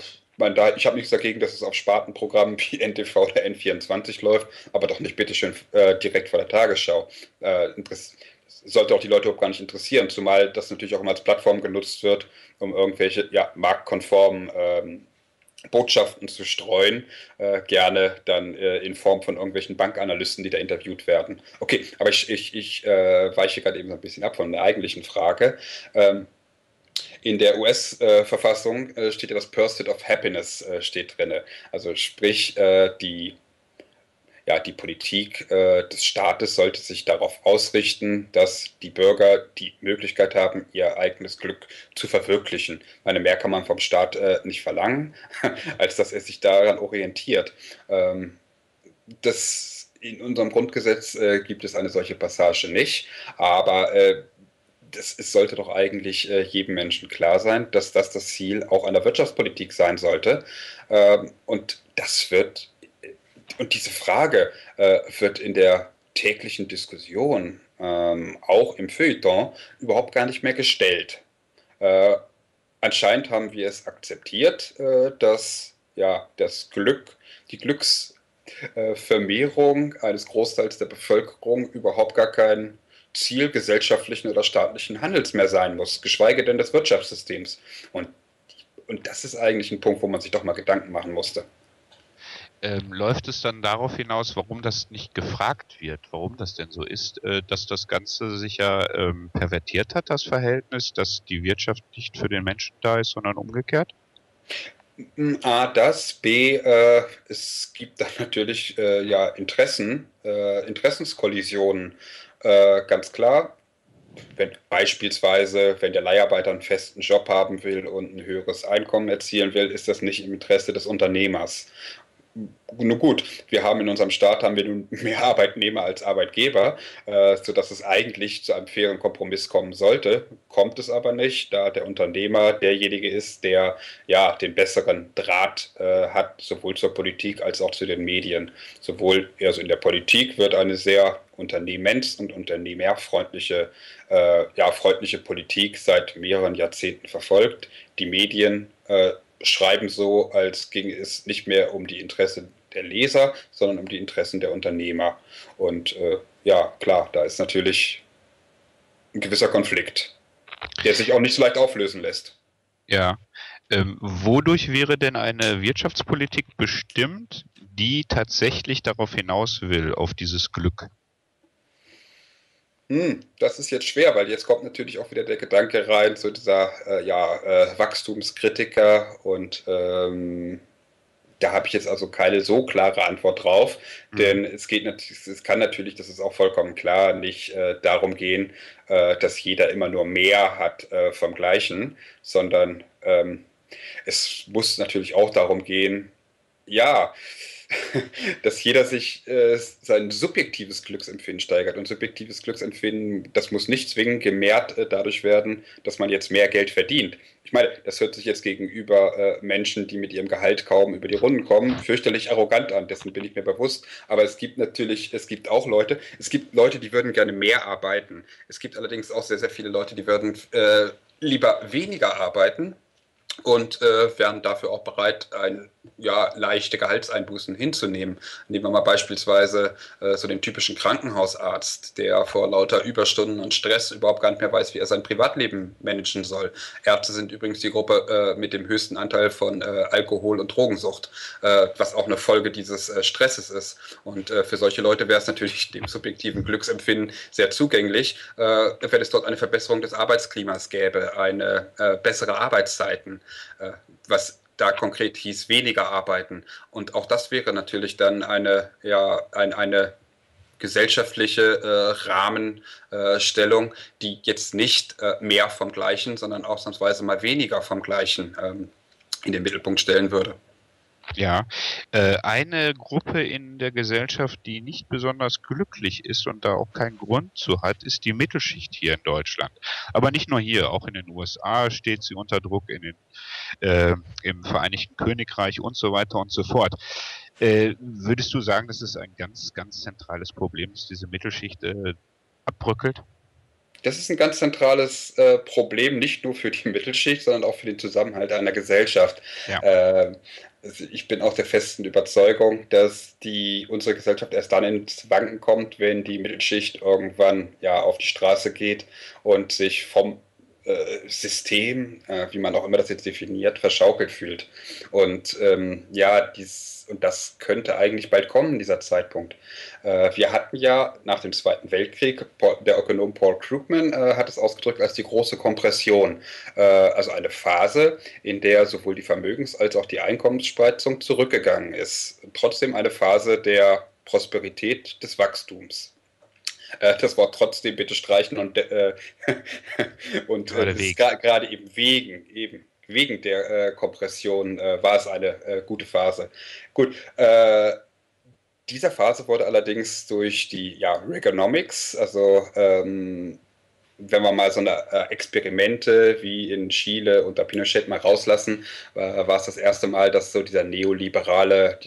Ich habe nichts dagegen, dass es auf Spartenprogrammen wie NTV oder N24 läuft, aber doch nicht bitteschön direkt vor der Tagesschau. Sollte auch die Leute überhaupt gar nicht interessieren, zumal das natürlich auch immer als Plattform genutzt wird, um irgendwelche marktkonformen Botschaften zu streuen, gerne dann in Form von irgendwelchen Bankanalysten, die da interviewt werden. Okay, aber ich weiche gerade eben so ein bisschen ab von der eigentlichen Frage. In der US-Verfassung steht ja das Pursuit of Happiness steht drin. Also sprich, die Politik des Staates sollte sich darauf ausrichten, dass die Bürger die Möglichkeit haben, ihr eigenes Glück zu verwirklichen. Ich meine, mehr kann man vom Staat nicht verlangen, als dass er sich daran orientiert. In unserem Grundgesetz gibt es eine solche Passage nicht, aber es sollte doch eigentlich jedem Menschen klar sein, dass das das Ziel auch einer Wirtschaftspolitik sein sollte. Und diese Frage wird in der täglichen Diskussion, auch im Feuilleton, überhaupt gar nicht mehr gestellt. Anscheinend haben wir es akzeptiert, dass das Glück, die Glücksvermehrung eines Großteils der Bevölkerung überhaupt gar kein Ziel gesellschaftlichen oder staatlichen Handels mehr sein muss, geschweige denn des Wirtschaftssystems. Und das ist eigentlich ein Punkt, wo man sich doch mal Gedanken machen musste. Läuft es dann darauf hinaus, warum das nicht gefragt wird, warum das denn so ist, dass das Ganze sich ja pervertiert hat, das Verhältnis, dass die Wirtschaft nicht für den Menschen da ist, sondern umgekehrt? A, das, B, es gibt da natürlich Interessen, Interessenskollisionen, ganz klar. Wenn der Leiharbeiter einen festen Job haben will und ein höheres Einkommen erzielen will, ist das nicht im Interesse des Unternehmers. Nun gut, in unserem Staat haben wir nun mehr Arbeitnehmer als Arbeitgeber, sodass es eigentlich zu einem fairen Kompromiss kommen sollte, kommt es aber nicht, da der Unternehmer derjenige ist, der den besseren Draht hat, sowohl zur Politik als auch zu den Medien. In der Politik wird eine sehr unternehmens- und unternehmerfreundliche freundliche Politik seit mehreren Jahrzehnten verfolgt. Die Medien schreiben so, als ginge es nicht mehr um die Interessen der Leser, sondern um die Interessen der Unternehmer. Und klar, da ist natürlich ein gewisser Konflikt, der sich auch nicht so leicht auflösen lässt. Ja. Wodurch wäre denn eine Wirtschaftspolitik bestimmt, die tatsächlich darauf hinaus will, auf dieses Glück? Das ist jetzt schwer, weil jetzt kommt natürlich auch wieder der Gedanke rein zu dieser Wachstumskritiker und da habe ich jetzt also keine so klare Antwort drauf, denn das ist auch vollkommen klar, nicht darum gehen, dass jeder immer nur mehr hat vom Gleichen, sondern es muss natürlich auch darum gehen, dass jeder sich sein subjektives Glücksempfinden steigert. Und subjektives Glücksempfinden, das muss nicht zwingend gemehrt dadurch werden, dass man jetzt mehr Geld verdient. Ich meine, das hört sich jetzt gegenüber Menschen, die mit ihrem Gehalt kaum über die Runden kommen, fürchterlich arrogant an. Dessen bin ich mir bewusst. Aber es gibt Leute, die würden gerne mehr arbeiten. Es gibt allerdings auch sehr, sehr viele Leute, die würden lieber weniger arbeiten. Und wären dafür auch bereit, leichte Gehaltseinbußen hinzunehmen. Nehmen wir mal beispielsweise so den typischen Krankenhausarzt, der vor lauter Überstunden und Stress überhaupt gar nicht mehr weiß, wie er sein Privatleben managen soll. Ärzte sind übrigens die Gruppe mit dem höchsten Anteil von Alkohol- und Drogensucht, was auch eine Folge dieses Stresses ist. Und für solche Leute wäre es natürlich dem subjektiven Glücksempfinden sehr zugänglich, wenn es dort eine Verbesserung des Arbeitsklimas gäbe, eine bessere Arbeitszeiten. Was da konkret hieß, weniger arbeiten. Und auch das wäre natürlich dann eine gesellschaftliche Rahmenstellung, die jetzt nicht mehr vom Gleichen, sondern ausnahmsweise mal weniger vom Gleichen in den Mittelpunkt stellen würde. Ja, eine Gruppe in der Gesellschaft, die nicht besonders glücklich ist und da auch keinen Grund zu hat, ist die Mittelschicht hier in Deutschland. Aber nicht nur hier, auch in den USA steht sie unter Druck, im Vereinigten Königreich und so weiter und so fort. Würdest du sagen, dass es ein ganz, ganz zentrales Problem ist, diese Mittelschicht abbröckelt? Das ist ein ganz zentrales Problem, nicht nur für die Mittelschicht, sondern auch für den Zusammenhalt einer Gesellschaft. Ja. Ich bin auch der festen Überzeugung, dass unsere Gesellschaft erst dann ins Wanken kommt, wenn die Mittelschicht irgendwann auf die Straße geht und sich vom System, wie man auch immer das jetzt definiert, verschaukelt fühlt. Und und das könnte eigentlich bald kommen, dieser Zeitpunkt. Wir hatten ja nach dem Zweiten Weltkrieg, der Ökonom Paul Krugman hat es ausgedrückt als die große Kompression, also eine Phase, in der sowohl die Vermögens- als auch die Einkommensspreizung zurückgegangen ist. Trotzdem eine Phase der Prosperität, des Wachstums. Das Wort trotzdem bitte streichen und gerade eben wegen der Kompression war es eine gute Phase. Gut, dieser Phase wurde allerdings durch die Reaganomics, also wenn wir mal so eine Experimente wie in Chile unter Pinochet mal rauslassen, war es das erste Mal, dass so die neoliberale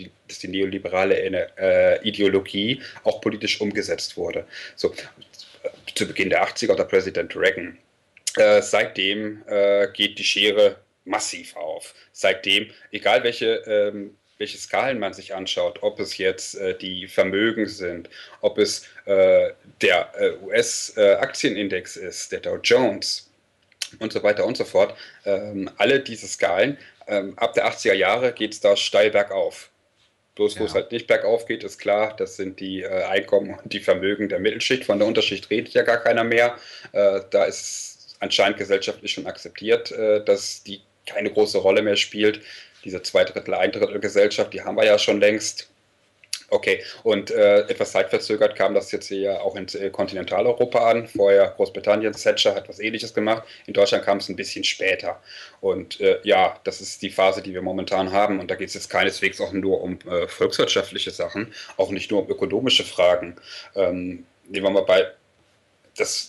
Ideologie auch politisch umgesetzt wurde. So, zu Beginn der 80er unter Präsident Reagan. Seitdem geht die Schere massiv auf. Seitdem, egal welche Skalen man sich anschaut, ob es jetzt die Vermögen sind, ob es der US-Aktienindex ist, der Dow Jones und so weiter und so fort, alle diese Skalen, ab der 80er Jahre geht es da steil bergauf. Bloß wo es halt nicht bergauf geht, ist klar, das sind die Einkommen und die Vermögen der Mittelschicht. Von der Unterschicht redet ja gar keiner mehr. Da ist anscheinend gesellschaftlich schon akzeptiert, dass die keine große Rolle mehr spielt. Diese Zweidrittel-, Ein-Drittel-Gesellschaft, die haben wir ja schon längst. Okay, und etwas zeitverzögert kam das jetzt hier auch in Kontinentaleuropa an. Vorher Großbritannien, Thatcher hat was Ähnliches gemacht. In Deutschland kam es ein bisschen später. Und das ist die Phase, die wir momentan haben. Und da geht es jetzt keineswegs auch nur um volkswirtschaftliche Sachen, auch nicht nur um ökonomische Fragen. Nehmen wir mal das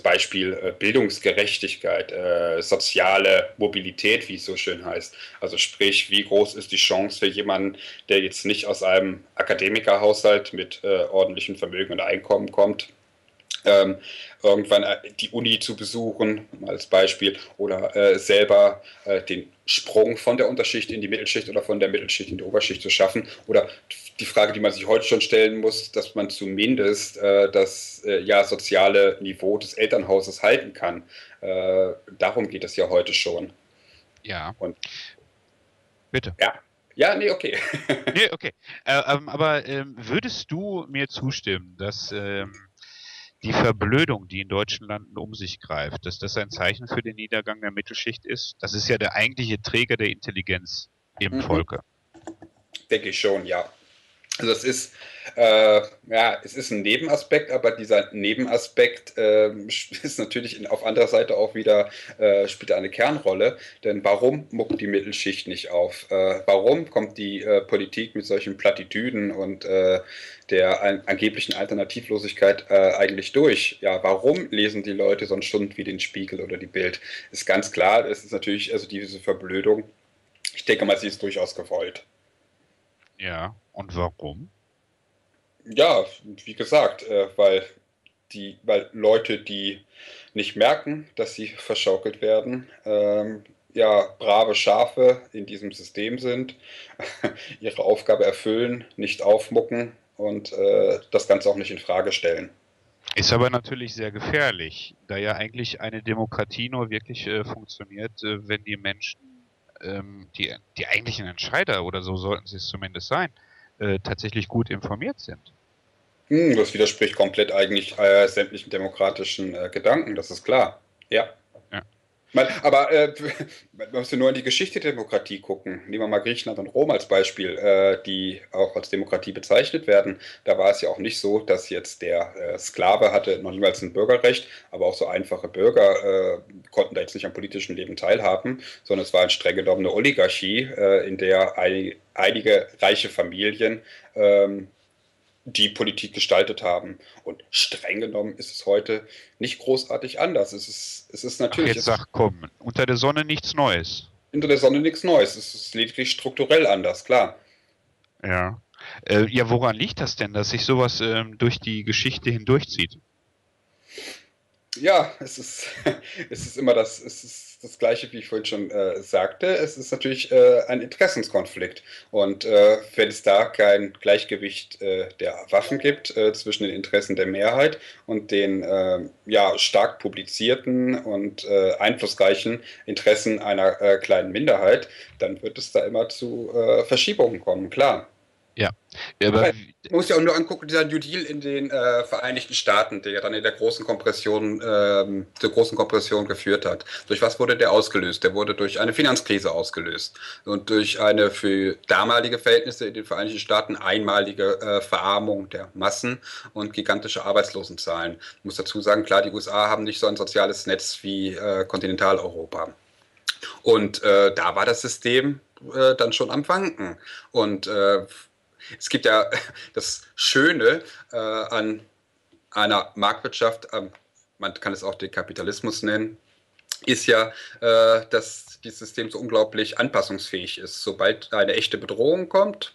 Beispiel Bildungsgerechtigkeit, soziale Mobilität, wie es so schön heißt. Also sprich, wie groß ist die Chance für jemanden, der jetzt nicht aus einem Akademikerhaushalt mit ordentlichem Vermögen und Einkommen kommt, irgendwann die Uni zu besuchen, als Beispiel, oder selber den Sprung von der Unterschicht in die Mittelschicht oder von der Mittelschicht in die Oberschicht zu schaffen. Oder die Frage, die man sich heute schon stellen muss, dass man zumindest das soziale Niveau des Elternhauses halten kann. Darum geht es ja heute schon. Ja. Und bitte. Ja. Ja, nee, okay. Nee, okay. Aber würdest du mir zustimmen, dass die Verblödung, die in deutschen Landen um sich greift, dass das ein Zeichen für den Niedergang der Mittelschicht ist? Das ist ja der eigentliche Träger der Intelligenz im Volke. Denke ich schon, ja. Also es ist ein Nebenaspekt, aber dieser Nebenaspekt ist natürlich auf anderer Seite auch wieder, spielt eine Kernrolle. Denn warum muckt die Mittelschicht nicht auf? Warum kommt die Politik mit solchen Plattitüden und der angeblichen Alternativlosigkeit eigentlich durch? Ja, warum lesen die Leute sonst Stunden wie den Spiegel oder die Bild? Ist ganz klar, es ist natürlich, also diese Verblödung, ich denke mal, sie ist durchaus gewollt. Ja, und warum? Ja, wie gesagt, weil Leute, die nicht merken, dass sie verschaukelt werden, brave Schafe in diesem System sind, ihre Aufgabe erfüllen, nicht aufmucken und das Ganze auch nicht in Frage stellen. Ist aber natürlich sehr gefährlich, da ja eigentlich eine Demokratie nur wirklich funktioniert, wenn die Menschen, die eigentlichen Entscheider, oder so sollten sie es zumindest sein, tatsächlich gut informiert sind. Das widerspricht komplett eigentlich sämtlichen demokratischen Gedanken, das ist klar. Ja. Man muss nur in die Geschichte der Demokratie gucken. Nehmen wir mal Griechenland und Rom als Beispiel, die auch als Demokratie bezeichnet werden. Da war es ja auch nicht so, dass jetzt der Sklave hatte noch niemals ein Bürgerrecht, aber auch so einfache Bürger konnten da jetzt nicht am politischen Leben teilhaben, sondern es war eine streng genommene Oligarchie, in der einige reiche Familien die Politik gestaltet haben. Und streng genommen ist es heute nicht großartig anders. Es ist natürlich... Ach, jetzt sag, komm, unter der Sonne nichts Neues. Unter der Sonne nichts Neues. Es ist lediglich strukturell anders, klar. Ja. Woran liegt das denn, dass sich sowas durch die Geschichte hindurchzieht? Ja, es ist immer das Gleiche, wie ich vorhin schon sagte. Es ist natürlich ein Interessenskonflikt. Und wenn es da kein Gleichgewicht der Waffen gibt zwischen den Interessen der Mehrheit und den stark publizierten und einflussreichen Interessen einer kleinen Minderheit, dann wird es da immer zu Verschiebungen kommen, klar. Ja. Aber man muss ja auch nur angucken, dieser New Deal in den Vereinigten Staaten, der ja dann in der großen Kompression geführt hat. Durch was wurde der ausgelöst? Der wurde durch eine Finanzkrise ausgelöst und durch eine für damalige Verhältnisse in den Vereinigten Staaten einmalige Verarmung der Massen und gigantische Arbeitslosenzahlen. Ich muss dazu sagen, klar, die USA haben nicht so ein soziales Netz wie Kontinentaleuropa. Und da war das System dann schon am Wanken. Und es gibt ja das Schöne an einer Marktwirtschaft, man kann es auch den Kapitalismus nennen, ist ja, dass dieses System so unglaublich anpassungsfähig ist. Sobald eine echte Bedrohung kommt,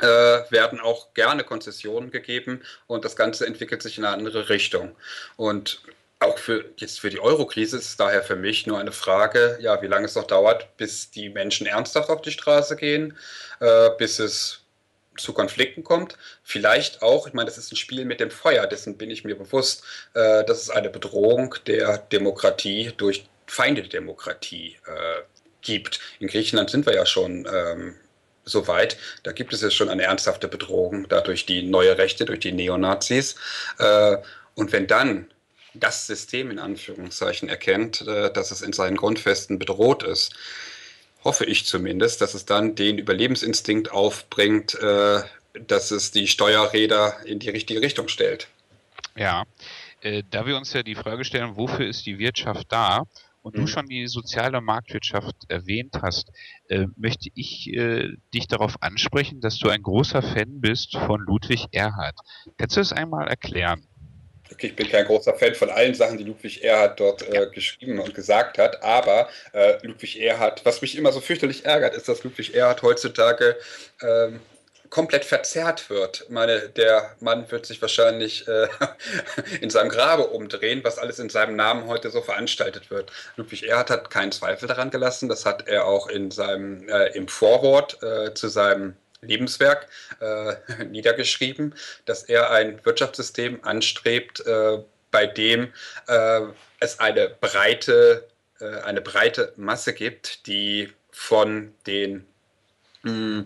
werden auch gerne Konzessionen gegeben und das Ganze entwickelt sich in eine andere Richtung. Und auch für die Euro-Krise ist es daher für mich nur eine Frage, ja, wie lange es noch dauert, bis die Menschen ernsthaft auf die Straße gehen, bis es zu Konflikten kommt. Vielleicht auch, ich meine, das ist ein Spiel mit dem Feuer, dessen bin ich mir bewusst, dass es eine Bedrohung der Demokratie durch Feinde der Demokratie gibt. In Griechenland sind wir ja schon so weit, da gibt es ja schon eine ernsthafte Bedrohung, dadurch die neue Rechte, durch die Neonazis. Und wenn dann das System in Anführungszeichen erkennt, dass es in seinen Grundfesten bedroht ist, hoffe ich zumindest, dass es dann den Überlebensinstinkt aufbringt, dass es die Steuerräder in die richtige Richtung stellt. Ja, da wir uns ja die Frage stellen, wofür ist die Wirtschaft da? Und du schon die soziale Marktwirtschaft erwähnt hast, möchte ich dich darauf ansprechen, dass du ein großer Fan bist von Ludwig Erhard. Kannst du das einmal erklären? Okay, ich bin kein großer Fan von allen Sachen, die Ludwig Erhard dort geschrieben und gesagt hat, aber Ludwig Erhard, was mich immer so fürchterlich ärgert, ist, dass Ludwig Erhard heutzutage komplett verzerrt wird. Ich meine, der Mann wird sich wahrscheinlich in seinem Grabe umdrehen, was alles in seinem Namen heute so veranstaltet wird. Ludwig Erhard hat keinen Zweifel daran gelassen, das hat er auch in seinem, im Vorwort zu seinem Lebenswerk niedergeschrieben, dass er ein Wirtschaftssystem anstrebt, bei dem es eine breite Masse gibt, die von den von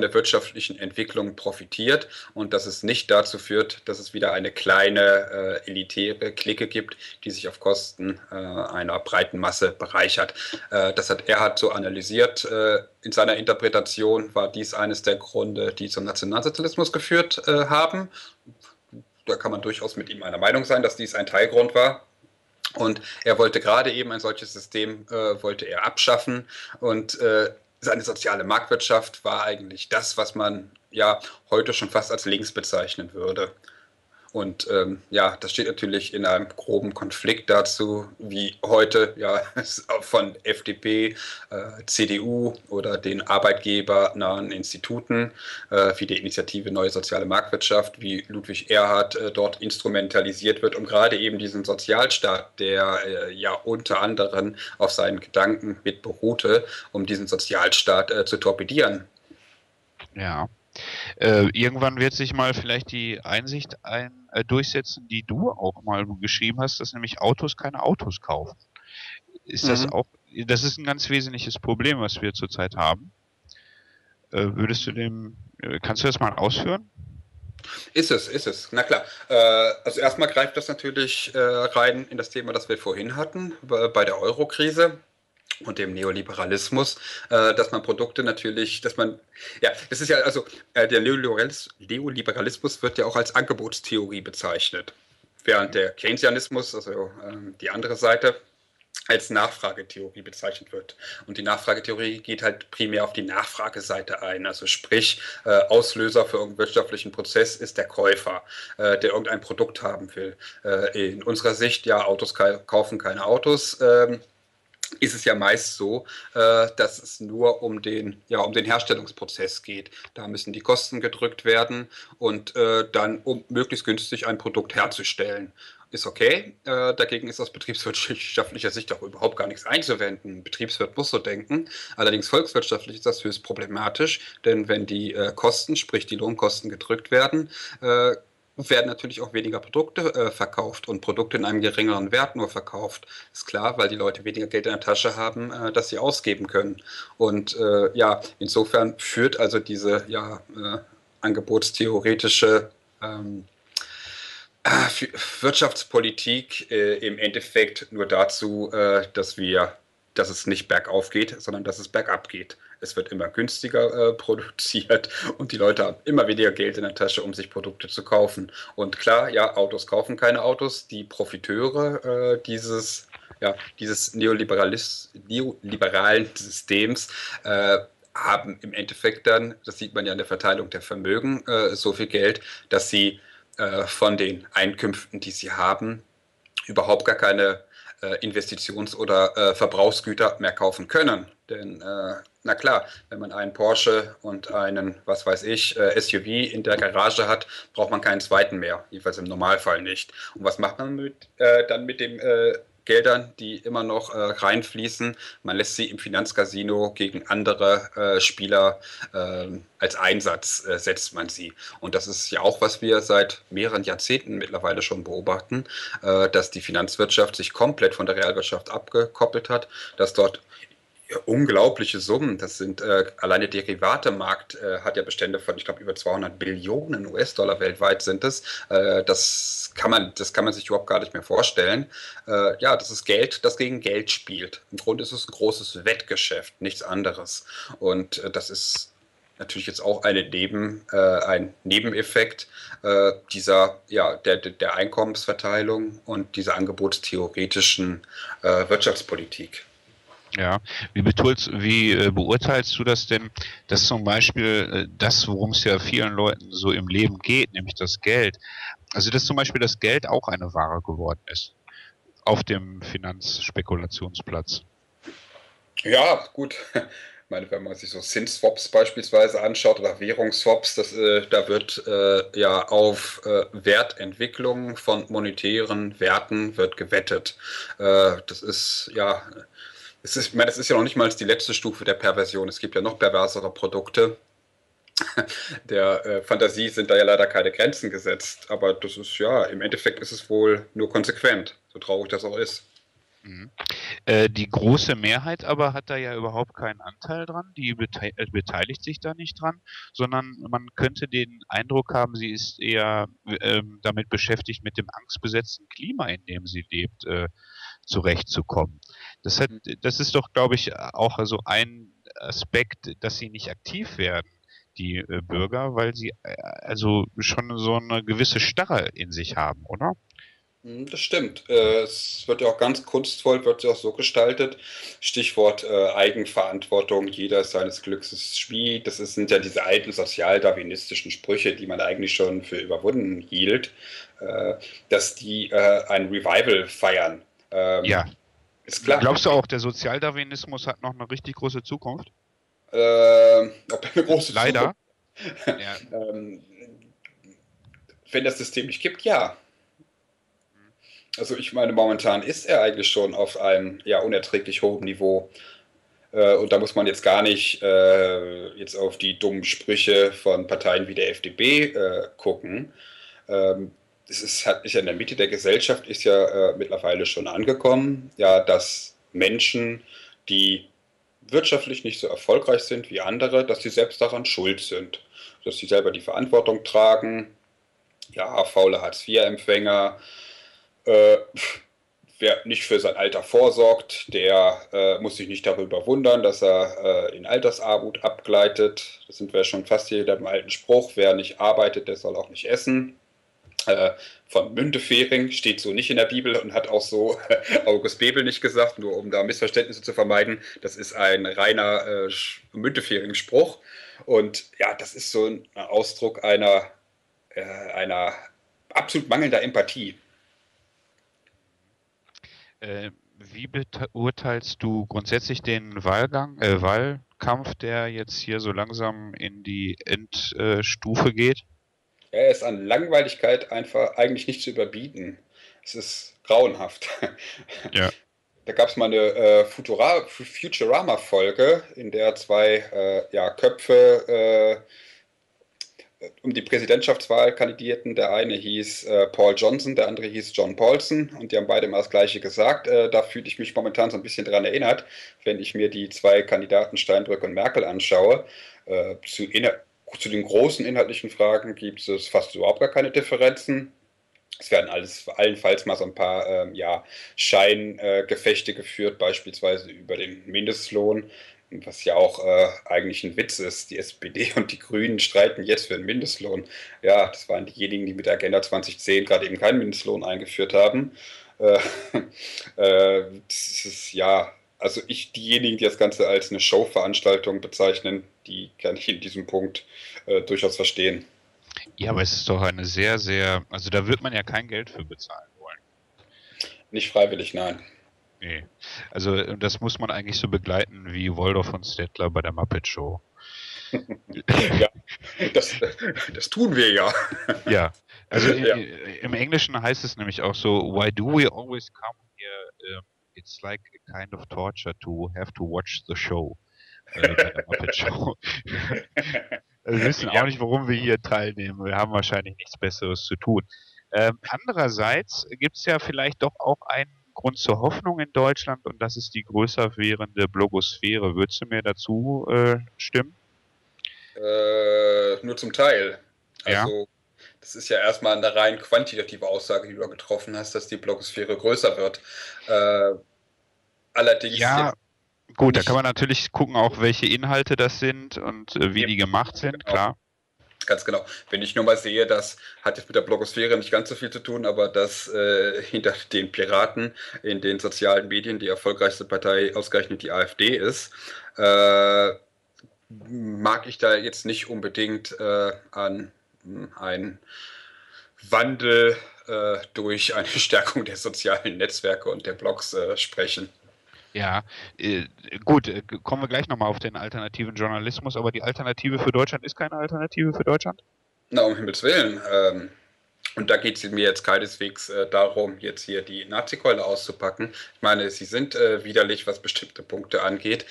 der wirtschaftlichen Entwicklung profitiert und dass es nicht dazu führt, dass es wieder eine kleine elitäre Clique gibt, die sich auf Kosten einer breiten Masse bereichert. Das hat Erhard so analysiert. In seiner Interpretation war dies eines der Gründe, die zum Nationalsozialismus geführt haben. Da kann man durchaus mit ihm einer Meinung sein, dass dies ein Teilgrund war. Und er wollte gerade eben ein solches System abschaffen und seine soziale Marktwirtschaft war eigentlich das, was man ja heute schon fast als links bezeichnen würde. Und das steht natürlich in einem groben Konflikt dazu, wie heute ja von FDP, CDU oder den arbeitgebernahen Instituten wie der Initiative Neue Soziale Marktwirtschaft, wie Ludwig Erhard dort instrumentalisiert wird, um gerade eben diesen Sozialstaat, der ja unter anderem auf seinen Gedanken mit beruhte, um diesen Sozialstaat zu torpedieren. Ja. Irgendwann wird sich mal vielleicht die Einsicht durchsetzen, die du auch mal geschrieben hast, dass nämlich Autos keine Autos kaufen. Ist das auch? Das ist ein ganz wesentliches Problem, was wir zurzeit haben. Kannst du das mal ausführen? Ist es. Na klar. Also erstmal greift das natürlich rein in das Thema, das wir vorhin hatten, bei der Euro-Krise und dem Neoliberalismus, dass man Produkte natürlich, der Neoliberalismus wird ja auch als Angebotstheorie bezeichnet, während der Keynesianismus, also die andere Seite, als Nachfragetheorie bezeichnet wird. Und die Nachfragetheorie geht halt primär auf die Nachfrageseite ein. Also sprich, Auslöser für irgendeinen wirtschaftlichen Prozess ist der Käufer, der irgendein Produkt haben will. In unserer Sicht, ja, Autos kaufen keine Autos, ist es ja meist so, dass es nur um den Herstellungsprozess geht. Da müssen die Kosten gedrückt werden und dann, um möglichst günstig ein Produkt herzustellen. ist okay. Dagegen ist aus betriebswirtschaftlicher Sicht auch überhaupt gar nichts einzuwenden. Ein Betriebswirt muss so denken. Allerdings volkswirtschaftlich ist das höchst problematisch, denn wenn die Kosten, sprich die Lohnkosten gedrückt werden, werden natürlich auch weniger Produkte verkauft und Produkte in einem geringeren Wert nur verkauft. Ist klar, weil die Leute weniger Geld in der Tasche haben, das sie ausgeben können. Und ja, insofern führt also diese angebotstheoretische Wirtschaftspolitik im Endeffekt nur dazu, dass es nicht bergauf geht, sondern dass es bergab geht. Es wird immer günstiger produziert und die Leute haben immer weniger Geld in der Tasche, um sich Produkte zu kaufen. Und klar, ja, Autos kaufen keine Autos. Die Profiteure dieses neoliberalen Systems haben im Endeffekt dann, das sieht man ja in der Verteilung der Vermögen, so viel Geld, dass sie von den Einkünften, die sie haben, überhaupt gar keine Investitions- oder Verbrauchsgüter mehr kaufen können. Denn, na klar, wenn man einen Porsche und einen, was weiß ich, SUV in der Garage hat, braucht man keinen zweiten mehr, jedenfalls im Normalfall nicht. Und was macht man dann mit den Geldern, die immer noch reinfließen? Man lässt sie im Finanzcasino gegen andere Spieler als Einsatz setzt man sie. Und das ist ja auch, was wir seit mehreren Jahrzehnten mittlerweile schon beobachten, dass die Finanzwirtschaft sich komplett von der Realwirtschaft abgekoppelt hat, dass dort unglaubliche Summen, das sind alleine der Derivatemarkt hat ja Bestände von, ich glaube, über 200 Billionen US-Dollar weltweit sind es. Das kann man sich überhaupt gar nicht mehr vorstellen. Ja, das ist Geld, das gegen Geld spielt. Im Grunde ist es ein großes Wettgeschäft, nichts anderes. Und das ist natürlich jetzt auch ein Nebeneffekt der Einkommensverteilung und dieser angebotstheoretischen Wirtschaftspolitik. Ja, wie beurteilst du das denn, dass zum Beispiel das, worum es ja vielen Leuten so im Leben geht, nämlich das Geld, also dass zum Beispiel das Geld auch eine Ware geworden ist auf dem Finanzspekulationsplatz? Ja, gut. Ich meine, wenn man sich so Zinsswaps beispielsweise anschaut oder Währungsswaps, da wird auf Wertentwicklung von monetären Werten wird gewettet. Das ist ja noch nicht mal die letzte Stufe der Perversion. Es gibt ja noch perversere Produkte. Der Fantasie sind da ja leider keine Grenzen gesetzt. Aber das ist ja, im Endeffekt ist es wohl nur konsequent, so traurig das auch ist. Mhm. Die große Mehrheit aber hat da ja überhaupt keinen Anteil dran, die beteiligt sich da nicht dran, sondern man könnte den Eindruck haben, sie ist eher damit beschäftigt, mit dem angstbesetzten Klima, in dem sie lebt, zurechtzukommen. Das ist doch, glaube ich, auch so ein Aspekt, dass sie nicht aktiv werden, die Bürger, weil sie also schon so eine gewisse Starre in sich haben, oder? Das stimmt. Es wird ja auch ganz kunstvoll, wird ja auch so gestaltet. Stichwort Eigenverantwortung, jeder ist seines Glückes Schmied. Das sind ja diese alten sozialdarwinistischen Sprüche, die man eigentlich schon für überwunden hielt, dass die ein Revival feiern. Ja. Ist klar. Glaubst du auch, der Sozialdarwinismus hat noch eine richtig große Zukunft? Leider. Zukunft? Ja. Wenn das System nicht gibt, ja. Also ich meine, momentan ist er eigentlich schon auf einem unerträglich hohen Niveau. Und da muss man jetzt gar nicht jetzt auf die dummen Sprüche von Parteien wie der FDP gucken. In der Mitte der Gesellschaft ist ja mittlerweile schon angekommen, dass Menschen, die wirtschaftlich nicht so erfolgreich sind wie andere, dass sie selbst daran schuld sind, dass sie selber die Verantwortung tragen. Ja, faule Hartz-IV-Empfänger, wer nicht für sein Alter vorsorgt, der muss sich nicht darüber wundern, dass er in Altersarmut abgleitet. Das sind wir schon fast jeder im alten Spruch. Wer nicht arbeitet, der soll auch nicht essen. Von Müntefering steht so nicht in der Bibel und hat auch so August Bebel nicht gesagt, nur um da Missverständnisse zu vermeiden. Das ist ein reiner Müntefering-Spruch. Und ja, das ist so ein Ausdruck einer absolut mangelnder Empathie. Wie beurteilst du grundsätzlich den Wahlkampf, der jetzt hier so langsam in die Endstufe geht? Er ist an Langweiligkeit einfach eigentlich nicht zu überbieten. Es ist grauenhaft. Ja. Da gab es mal eine Futurama-Folge, in der zwei Köpfe um die Präsidentschaftswahl kandidierten. Der eine hieß Paul Johnson, der andere hieß John Paulson, und die haben beide immer das Gleiche gesagt. Da fühle ich mich momentan so ein bisschen daran erinnert, wenn ich mir die zwei Kandidaten Steinbrück und Merkel anschaue. Zu den großen inhaltlichen Fragen gibt es fast überhaupt gar keine Differenzen. Es werden allenfalls mal so ein paar Scheingefechte geführt, beispielsweise über den Mindestlohn. Was ja auch eigentlich ein Witz ist, die SPD und die Grünen streiten jetzt für einen Mindestlohn. Ja, das waren diejenigen, die mit der Agenda 2010 gerade eben keinen Mindestlohn eingeführt haben. Das ist, diejenigen, die das Ganze als eine Showveranstaltung bezeichnen, die kann ich in diesem Punkt durchaus verstehen. Ja, aber es ist doch eine sehr, sehr, also da wird man ja kein Geld für bezahlen wollen. Nicht freiwillig, nein. Nee. Also das muss man eigentlich so begleiten wie Waldorf und Stettler bei der Muppet Show. Ja, das tun wir ja. Ja, also im Englischen heißt es nämlich auch so, why do we always come here? It's like a kind of torture to have to watch the show. Bei der Muppet Show. Wir wissen auch nicht, warum wir hier teilnehmen. Wir haben wahrscheinlich nichts Besseres zu tun. Andererseits gibt es ja vielleicht doch auch einen Grund zur Hoffnung in Deutschland, und das ist die größer werdende Blogosphäre. Würdest du mir dazu stimmen? Nur zum Teil. Also, das ist ja erstmal eine rein quantitative Aussage, die du da getroffen hast, dass die Blogosphäre größer wird. Allerdings. Ja, gut, da kann man natürlich gucken, auch welche Inhalte das sind und wie die gemacht sind, genau. Klar. Ganz genau. Wenn ich nur mal sehe, das hat jetzt mit der Blogosphäre nicht ganz so viel zu tun, aber dass hinter den Piraten in den sozialen Medien die erfolgreichste Partei ausgerechnet die AfD ist, mag ich da jetzt nicht unbedingt an einen Wandel durch eine Stärkung der sozialen Netzwerke und der Blogs sprechen. Ja, gut, kommen wir gleich nochmal auf den alternativen Journalismus, aber die Alternative für Deutschland ist keine Alternative für Deutschland? Na, um Himmels Willen. Und da geht es mir jetzt keineswegs darum, jetzt hier die Nazi-Keule auszupacken. Ich meine, sie sind widerlich, was bestimmte Punkte angeht,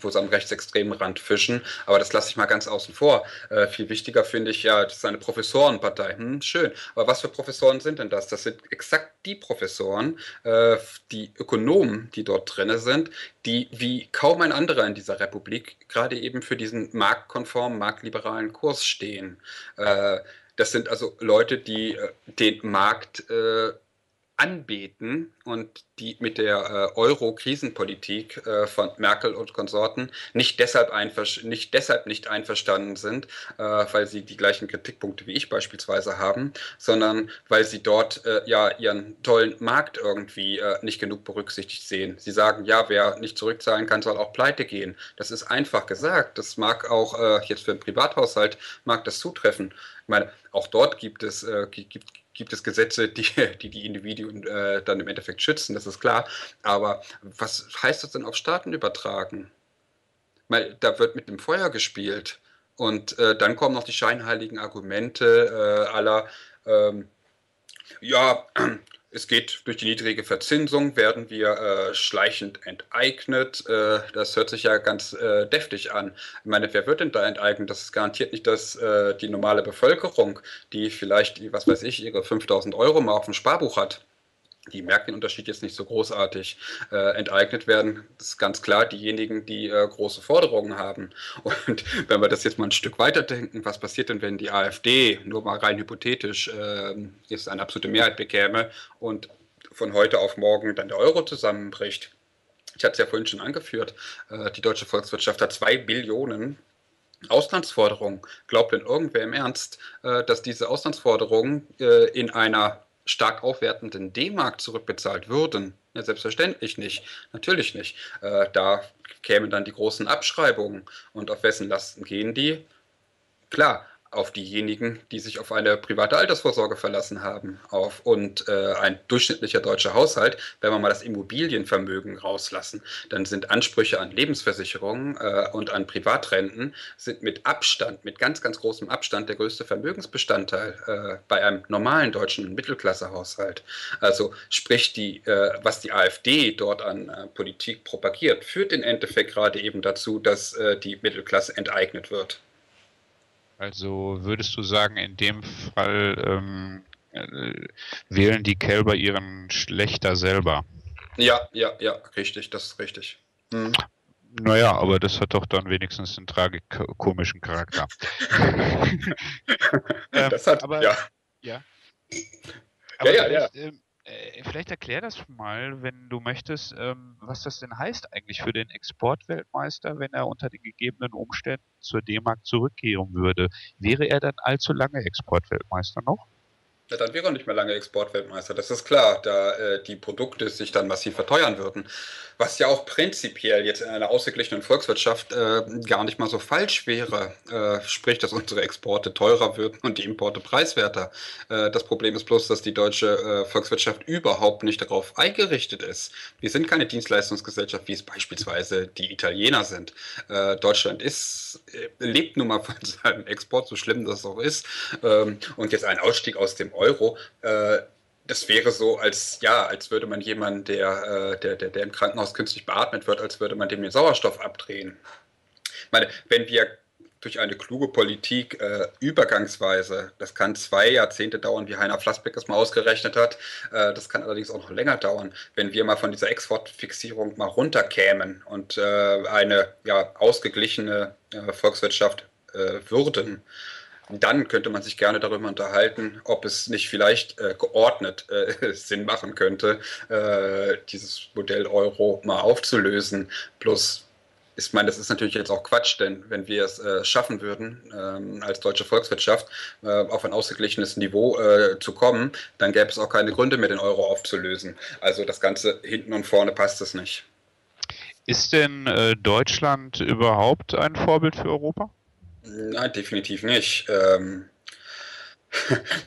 wo sie am rechtsextremen Rand fischen. Aber das lasse ich mal ganz außen vor. Viel wichtiger finde ich ja, das ist eine Professorenpartei. Schön. Aber was für Professoren sind denn das? Das sind exakt die Professoren, die Ökonomen, die dort drin sind, die wie kaum ein anderer in dieser Republik gerade eben für diesen marktkonformen, marktliberalen Kurs stehen. Das sind also Leute, die den Markt anbeten und die mit der Euro-Krisenpolitik von Merkel und Konsorten nicht einverstanden sind, weil sie die gleichen Kritikpunkte wie ich beispielsweise haben, sondern weil sie dort ihren tollen Markt irgendwie nicht genug berücksichtigt sehen. Sie sagen, ja, wer nicht zurückzahlen kann, soll auch pleite gehen. Das ist einfach gesagt. Das mag auch jetzt für den Privathaushalt mag das zutreffen. Ich meine, auch dort gibt es Gesetze, die Individuen dann im Endeffekt schützen, das ist klar. Aber was heißt das denn auf Staaten übertragen? Weil da wird mit dem Feuer gespielt. Und dann kommen noch die scheinheiligen Argumente aller, es geht durch die niedrige Verzinsung, werden wir schleichend enteignet. Das hört sich ja ganz deftig an. Ich meine, wer wird denn da enteignet? Das ist garantiert nicht die normale Bevölkerung, die vielleicht, was weiß ich, ihre 5.000 € mal auf dem Sparbuch hat. Die merken den Unterschied jetzt nicht so großartig. Enteignet werden, das ist ganz klar, diejenigen, die große Forderungen haben. Und wenn wir das jetzt mal ein Stück weiterdenken, was passiert denn, wenn die AfD, nur mal rein hypothetisch, jetzt eine absolute Mehrheit bekäme und von heute auf morgen dann der Euro zusammenbricht? Ich hatte es ja vorhin schon angeführt, die deutsche Volkswirtschaft hat 2 Billionen Auslandsforderungen. Glaubt denn irgendwer im Ernst, dass diese Auslandsforderungen in einer stark aufwertenden D-Mark zurückbezahlt würden? Ja, selbstverständlich nicht. Natürlich nicht. Da kämen dann die großen Abschreibungen. Und auf wessen Lasten gehen die? Klar, auf diejenigen, die sich auf eine private Altersvorsorge verlassen haben. Ein durchschnittlicher deutscher Haushalt, wenn wir mal das Immobilienvermögen rauslassen, dann sind Ansprüche an Lebensversicherungen und an Privatrenten sind mit Abstand, mit ganz, ganz großem Abstand der größte Vermögensbestandteil bei einem normalen deutschen Mittelklassehaushalt. Also sprich, was die AfD dort an Politik propagiert, führt im Endeffekt gerade eben dazu, dass die Mittelklasse enteignet wird. Also würdest du sagen, in dem Fall wählen die Kälber ihren Schlechter selber? Ja, richtig, das ist richtig. Mhm. Naja, aber das hat doch dann wenigstens einen tragikomischen Charakter. Das hat, aber, ja. Aber ja. Vielleicht erklär das mal, wenn du möchtest, was das denn heißt eigentlich für den Exportweltmeister, wenn er unter den gegebenen Umständen zur D-Mark zurückkehren würde. Wäre er dann allzu lange Exportweltmeister noch? Ja, dann wäre er nicht mehr lange Exportweltmeister, das ist klar, da die Produkte sich dann massiv verteuern würden. Was ja auch prinzipiell jetzt in einer ausgeglichenen Volkswirtschaft gar nicht mal so falsch wäre, sprich, dass unsere Exporte teurer würden und die Importe preiswerter. Das Problem ist bloß, dass die deutsche Volkswirtschaft überhaupt nicht darauf eingerichtet ist. Wir sind keine Dienstleistungsgesellschaft, wie es beispielsweise die Italiener sind. Deutschland lebt nun mal von seinem Export, so schlimm das auch ist, und jetzt ein Ausstieg aus dem Euro, das wäre so, als würde man jemanden, der im Krankenhaus künstlich beatmet wird, als würde man dem den Sauerstoff abdrehen. Ich meine, wenn wir durch eine kluge Politik übergangsweise, das kann 2 Jahrzehnte dauern, wie Heiner Flassbeck das mal ausgerechnet hat, das kann allerdings auch noch länger dauern, wenn wir mal von dieser Exportfixierung mal runterkämen und eine ausgeglichene Volkswirtschaft würden, dann könnte man sich gerne darüber unterhalten, ob es nicht vielleicht geordnet Sinn machen könnte, dieses Modell Euro mal aufzulösen. Plus, ich meine, das ist natürlich jetzt auch Quatsch, denn wenn wir es schaffen würden, als deutsche Volkswirtschaft auf ein ausgeglichenes Niveau zu kommen, dann gäbe es auch keine Gründe mehr, den Euro aufzulösen. Also das Ganze hinten und vorne passt es nicht. Ist denn Deutschland überhaupt ein Vorbild für Europa? Nein, definitiv nicht.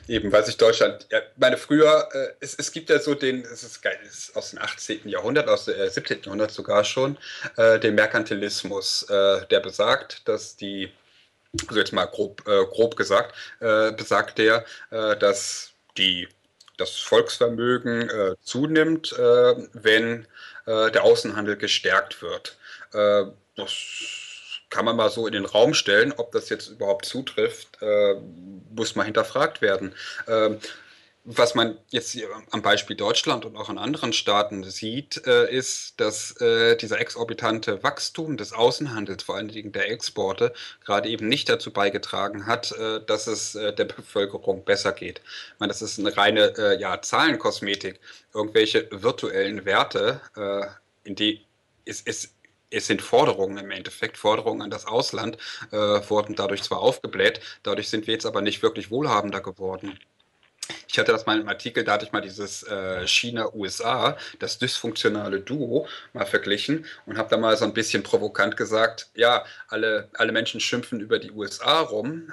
Eben, weil sich Deutschland, früher, es gibt ja so es ist aus dem 18. Jahrhundert, aus dem 17. Jahrhundert sogar schon, den Merkantilismus, der besagt, dass dass das Volksvermögen zunimmt, wenn der Außenhandel gestärkt wird. Das kann man mal so in den Raum stellen, ob das jetzt überhaupt zutrifft, muss mal hinterfragt werden. Was man jetzt hier am Beispiel Deutschland und auch an anderen Staaten sieht, ist, dass dieser exorbitante Wachstum des Außenhandels, vor allen Dingen der Exporte, gerade eben nicht dazu beigetragen hat, dass es der Bevölkerung besser geht. Ich meine, das ist eine reine Zahlenkosmetik. Irgendwelche virtuellen Werte, in die es sind Forderungen im Endeffekt, Forderungen an das Ausland, wurden dadurch zwar aufgebläht, dadurch sind wir jetzt aber nicht wirklich wohlhabender geworden. Ich hatte das mal im Artikel, da hatte ich mal dieses China-USA, das dysfunktionale Duo, mal verglichen und habe da mal so ein bisschen provokant gesagt, ja, alle Menschen schimpfen über die USA rum,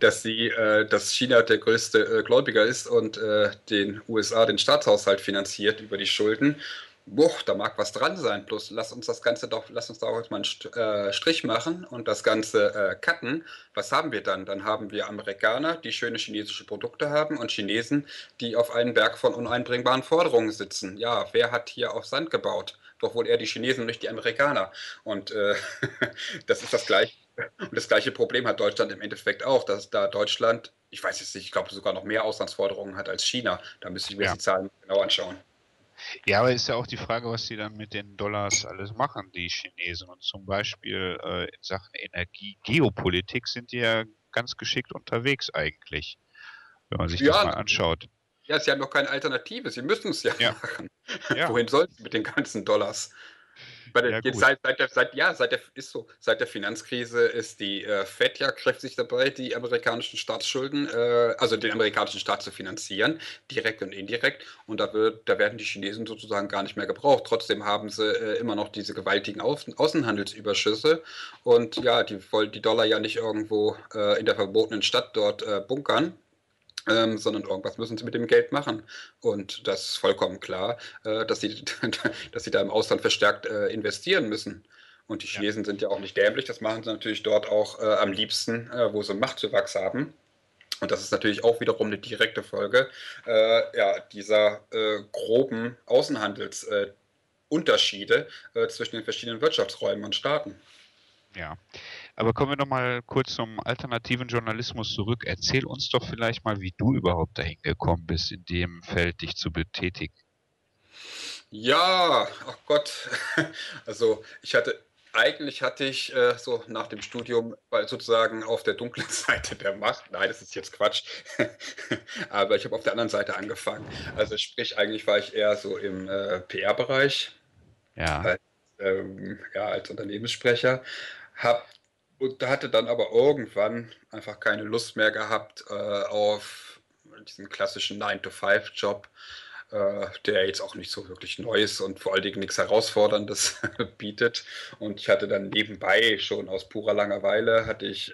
dass China der größte Gläubiger ist und den USA den Staatshaushalt finanziert über die Schulden. Boah, da mag was dran sein, bloß lass uns da auch jetzt mal einen Strich machen und das Ganze cutten. Was haben wir dann? Dann haben wir Amerikaner, die schöne chinesische Produkte haben und Chinesen, die auf einem Berg von uneinbringbaren Forderungen sitzen. Ja, wer hat hier auf Sand gebaut? Doch wohl eher die Chinesen, nicht die Amerikaner. Und das ist das Gleiche. Und das gleiche Problem hat Deutschland im Endeffekt auch, dass da Deutschland, ich weiß jetzt nicht, ich glaube sogar noch mehr Auslandsforderungen hat als China. Da müsste ich mir die Zahlen genau anschauen. Ja, aber ist ja auch die Frage, was sie dann mit den Dollars alles machen, die Chinesen. Und zum Beispiel in Sachen Energie-Geopolitik sind die ja ganz geschickt unterwegs eigentlich, wenn man sich das mal anschaut. Ja, sie haben doch keine Alternative, sie müssen es ja machen. Ja. Wohin sollen sie mit den ganzen Dollars? Seit der Finanzkrise ist die Fed ja kräftig dabei, die amerikanischen Staatsschulden, also den amerikanischen Staat zu finanzieren, direkt und indirekt. Und da werden die Chinesen sozusagen gar nicht mehr gebraucht. Trotzdem haben sie immer noch diese gewaltigen Außenhandelsüberschüsse. Und ja, die wollen die Dollar ja nicht irgendwo in der verbotenen Stadt dort bunkern. Sondern irgendwas müssen sie mit dem Geld machen. Und das ist vollkommen klar, dass sie da im Ausland verstärkt investieren müssen. Und die Chinesen sind ja auch nicht dämlich, das machen sie natürlich dort auch am liebsten, wo sie Machtzuwachs haben. Und das ist natürlich auch wiederum eine direkte Folge dieser groben Außenhandelsunterschiede zwischen den verschiedenen Wirtschaftsräumen und Staaten. Ja, aber kommen wir noch mal kurz zum alternativen Journalismus zurück. Erzähl uns doch vielleicht mal, wie du überhaupt dahin gekommen bist, in dem Feld dich zu betätigen. Ja, ach Gott, also Eigentlich hatte ich so nach dem Studium sozusagen auf der dunklen Seite der Macht, nein, das ist jetzt Quatsch, aber ich habe auf der anderen Seite angefangen. Also sprich, eigentlich war ich eher so im PR-Bereich. Ja. Als Unternehmenssprecher, hatte dann aber irgendwann einfach keine Lust mehr gehabt auf diesen klassischen 9-to-5-Job, der jetzt auch nicht so wirklich neu ist und vor allen Dingen nichts Herausforderndes bietet. Und ich hatte dann nebenbei schon aus purer Langeweile, hatte ich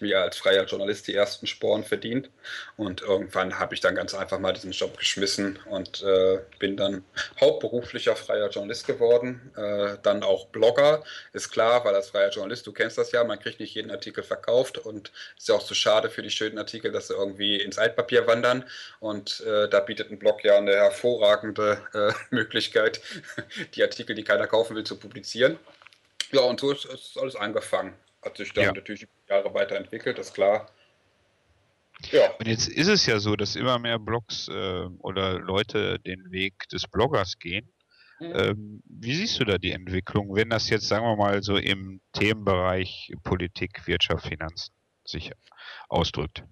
mir als freier Journalist die ersten Sporen verdient. Und irgendwann habe ich dann ganz einfach mal diesen Job geschmissen und bin dann hauptberuflicher freier Journalist geworden, dann auch Blogger. Ist klar, weil als freier Journalist, du kennst das ja, man kriegt nicht jeden Artikel verkauft und ist ja auch so schade für die schönen Artikel, dass sie irgendwie ins Altpapier wandern. Und da bietet ein Blog ja eine hervorragende Möglichkeit, die Artikel, die keiner kaufen will, zu publizieren. Ja, und so ist alles angefangen. Hat sich dann natürlich Jahre weiterentwickelt, ist klar. Ja. Und jetzt ist es ja so, dass immer mehr Blogs oder Leute den Weg des Bloggers gehen. Mhm. Wie siehst du da die Entwicklung, wenn das jetzt, sagen wir mal, so im Themenbereich Politik, Wirtschaft, Finanzen sich ausdrückt?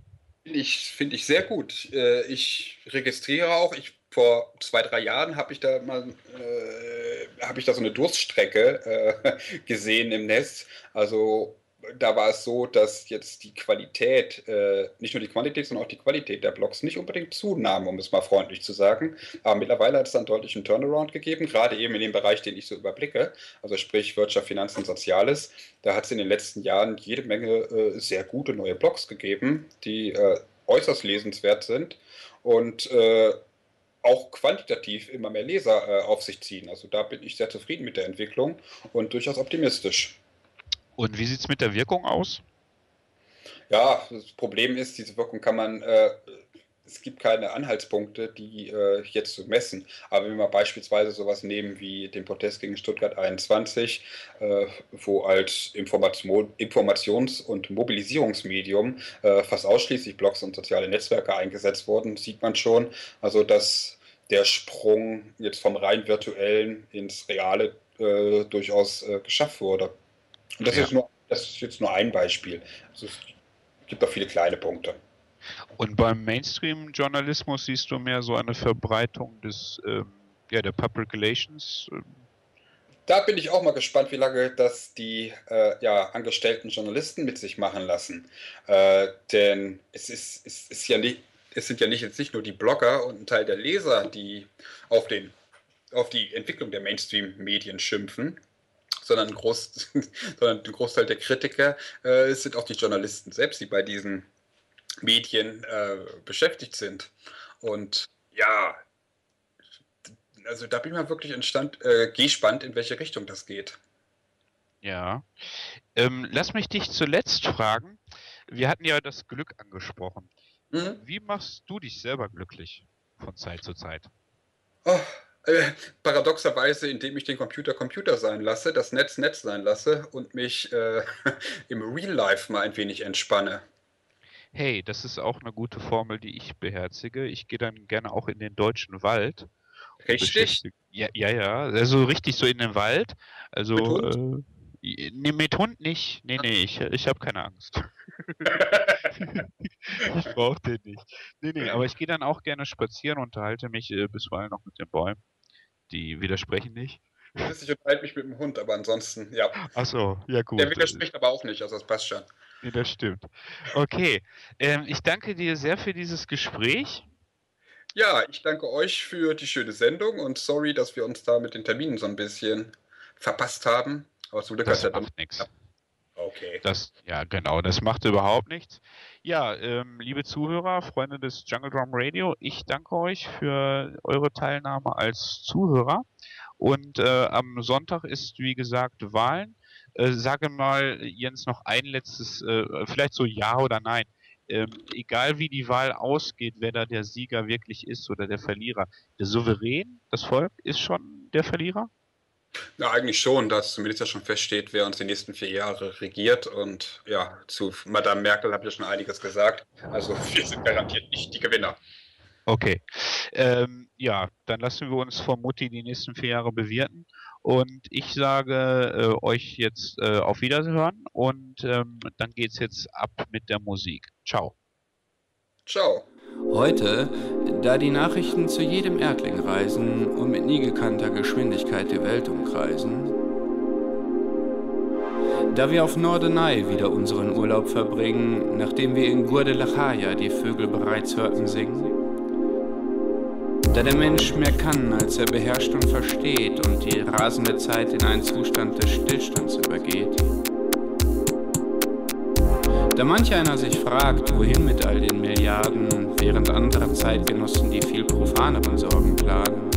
Finde ich sehr gut. Ich registriere auch, vor 2-3 Jahren habe ich da so eine Durststrecke gesehen im Netz. Also da war es so, dass jetzt die Qualität, nicht nur die Quantität, sondern auch die Qualität der Blogs nicht unbedingt zunahm, um es mal freundlich zu sagen. Aber mittlerweile hat es dann deutlich einen Turnaround gegeben, gerade eben in dem Bereich, den ich so überblicke, also sprich Wirtschaft, Finanzen, Soziales. Da hat es in den letzten Jahren jede Menge sehr gute neue Blogs gegeben, die äußerst lesenswert sind und auch quantitativ immer mehr Leser auf sich ziehen. Also da bin ich sehr zufrieden mit der Entwicklung und durchaus optimistisch. Und wie sieht es mit der Wirkung aus? Ja, das Problem ist, diese Wirkung kann man, es gibt keine Anhaltspunkte, die jetzt zu messen. Aber wenn wir mal beispielsweise sowas nehmen wie den Protest gegen Stuttgart 21, wo als Informations- und Mobilisierungsmedium fast ausschließlich Blogs und soziale Netzwerke eingesetzt wurden, sieht man schon, also dass der Sprung jetzt vom rein virtuellen ins Reale durchaus geschafft wurde. Und das ist jetzt nur ein Beispiel. Also es gibt auch viele kleine Punkte. Und beim Mainstream-Journalismus siehst du mehr so eine Verbreitung des, der Public Relations? Da bin ich auch mal gespannt, wie lange das die angestellten Journalisten mit sich machen lassen. Denn es sind ja nicht nur die Blogger und ein Teil der Leser, die auf die Entwicklung der Mainstream-Medien schimpfen, sondern ein Großteil der Kritiker sind auch die Journalisten selbst, die bei diesen Medien beschäftigt sind. Und ja, also da bin ich mal wirklich gespannt, in welche Richtung das geht. Ja, lass mich dich zuletzt fragen, wir hatten ja das Glück angesprochen. Mhm. Wie machst du dich selber glücklich von Zeit zu Zeit? Oh. Paradoxerweise, indem ich den Computer sein lasse, das Netz sein lasse und mich im Real Life mal ein wenig entspanne. Hey, das ist auch eine gute Formel, die ich beherzige. Ich gehe dann gerne auch in den deutschen Wald. Richtig? Ja, also richtig so in den Wald. Also, mit Hund? Nee, mit Hund nicht. Nee, ich habe keine Angst. Ich brauche den nicht. Nee, aber ich gehe dann auch gerne spazieren, unterhalte mich bisweilen auch mit den Bäumen. Die widersprechen nicht. Ich unterhalte mich mit dem Hund, aber ansonsten, ja. Ach so, ja gut. Der widerspricht aber auch nicht, also das passt schon. Nee, das stimmt. Okay, ich danke dir sehr für dieses Gespräch. Ja, ich danke euch für die schöne Sendung und sorry, dass wir uns da mit den Terminen so ein bisschen verpasst haben. Aber zum Glück hat er macht nichts. Okay. Das, ja, genau, das macht überhaupt nichts. Ja, liebe Zuhörer, Freunde des Jungle Drum Radio, ich danke euch für eure Teilnahme als Zuhörer. Und am Sonntag ist, wie gesagt, Wahlen. Sage mal, Jens, noch ein letztes, vielleicht so ja oder nein. Egal wie die Wahl ausgeht, wer da der Sieger wirklich ist oder der Verlierer, der Souverän, das Volk, ist schon der Verlierer? Ja, eigentlich schon, dass zumindest ja schon feststeht, wer uns die nächsten 4 Jahre regiert. Und ja, zu Madame Merkel habe ich ja schon einiges gesagt. Also wir sind garantiert nicht die Gewinner. Okay. Ja, dann lassen wir uns von Mutti die nächsten 4 Jahre bewirten. Und ich sage euch jetzt auf Wiederhören und dann geht's jetzt ab mit der Musik. Ciao. Ciao. Heute, da die Nachrichten zu jedem Erdling reisen und mit nie gekannter Geschwindigkeit die Welt umkreisen, da wir auf Norderney wieder unseren Urlaub verbringen, nachdem wir in Gurdelachaya die Vögel bereits hörten singen, da der Mensch mehr kann, als er beherrscht und versteht und die rasende Zeit in einen Zustand des Stillstands übergeht, da manch einer sich fragt, wohin mit all den Milliarden, während andere Zeitgenossen die viel profaneren Sorgen plagen,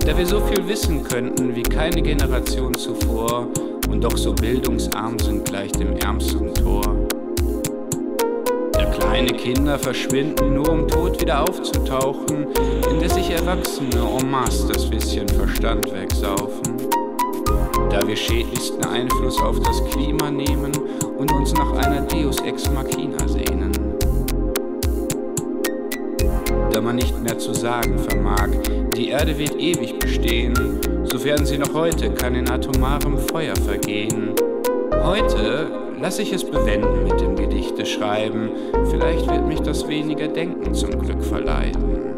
da wir so viel wissen könnten wie keine Generation zuvor und doch so bildungsarm sind gleich dem ärmsten Tor, da kleine Kinder verschwinden, nur um tot wieder aufzutauchen, indes sich Erwachsene en masse das bisschen Verstand wegsaufen, da wir schädlichsten Einfluss auf das Klima nehmen und uns nach einer Deus Ex Machina sehnen, da man nicht mehr zu sagen vermag, die Erde wird ewig bestehen, sofern sie noch heute kann in atomarem Feuer vergehen. Heute lasse ich es bewenden mit dem Gedichteschreiben, vielleicht wird mich das weniger Denken zum Glück verleiten.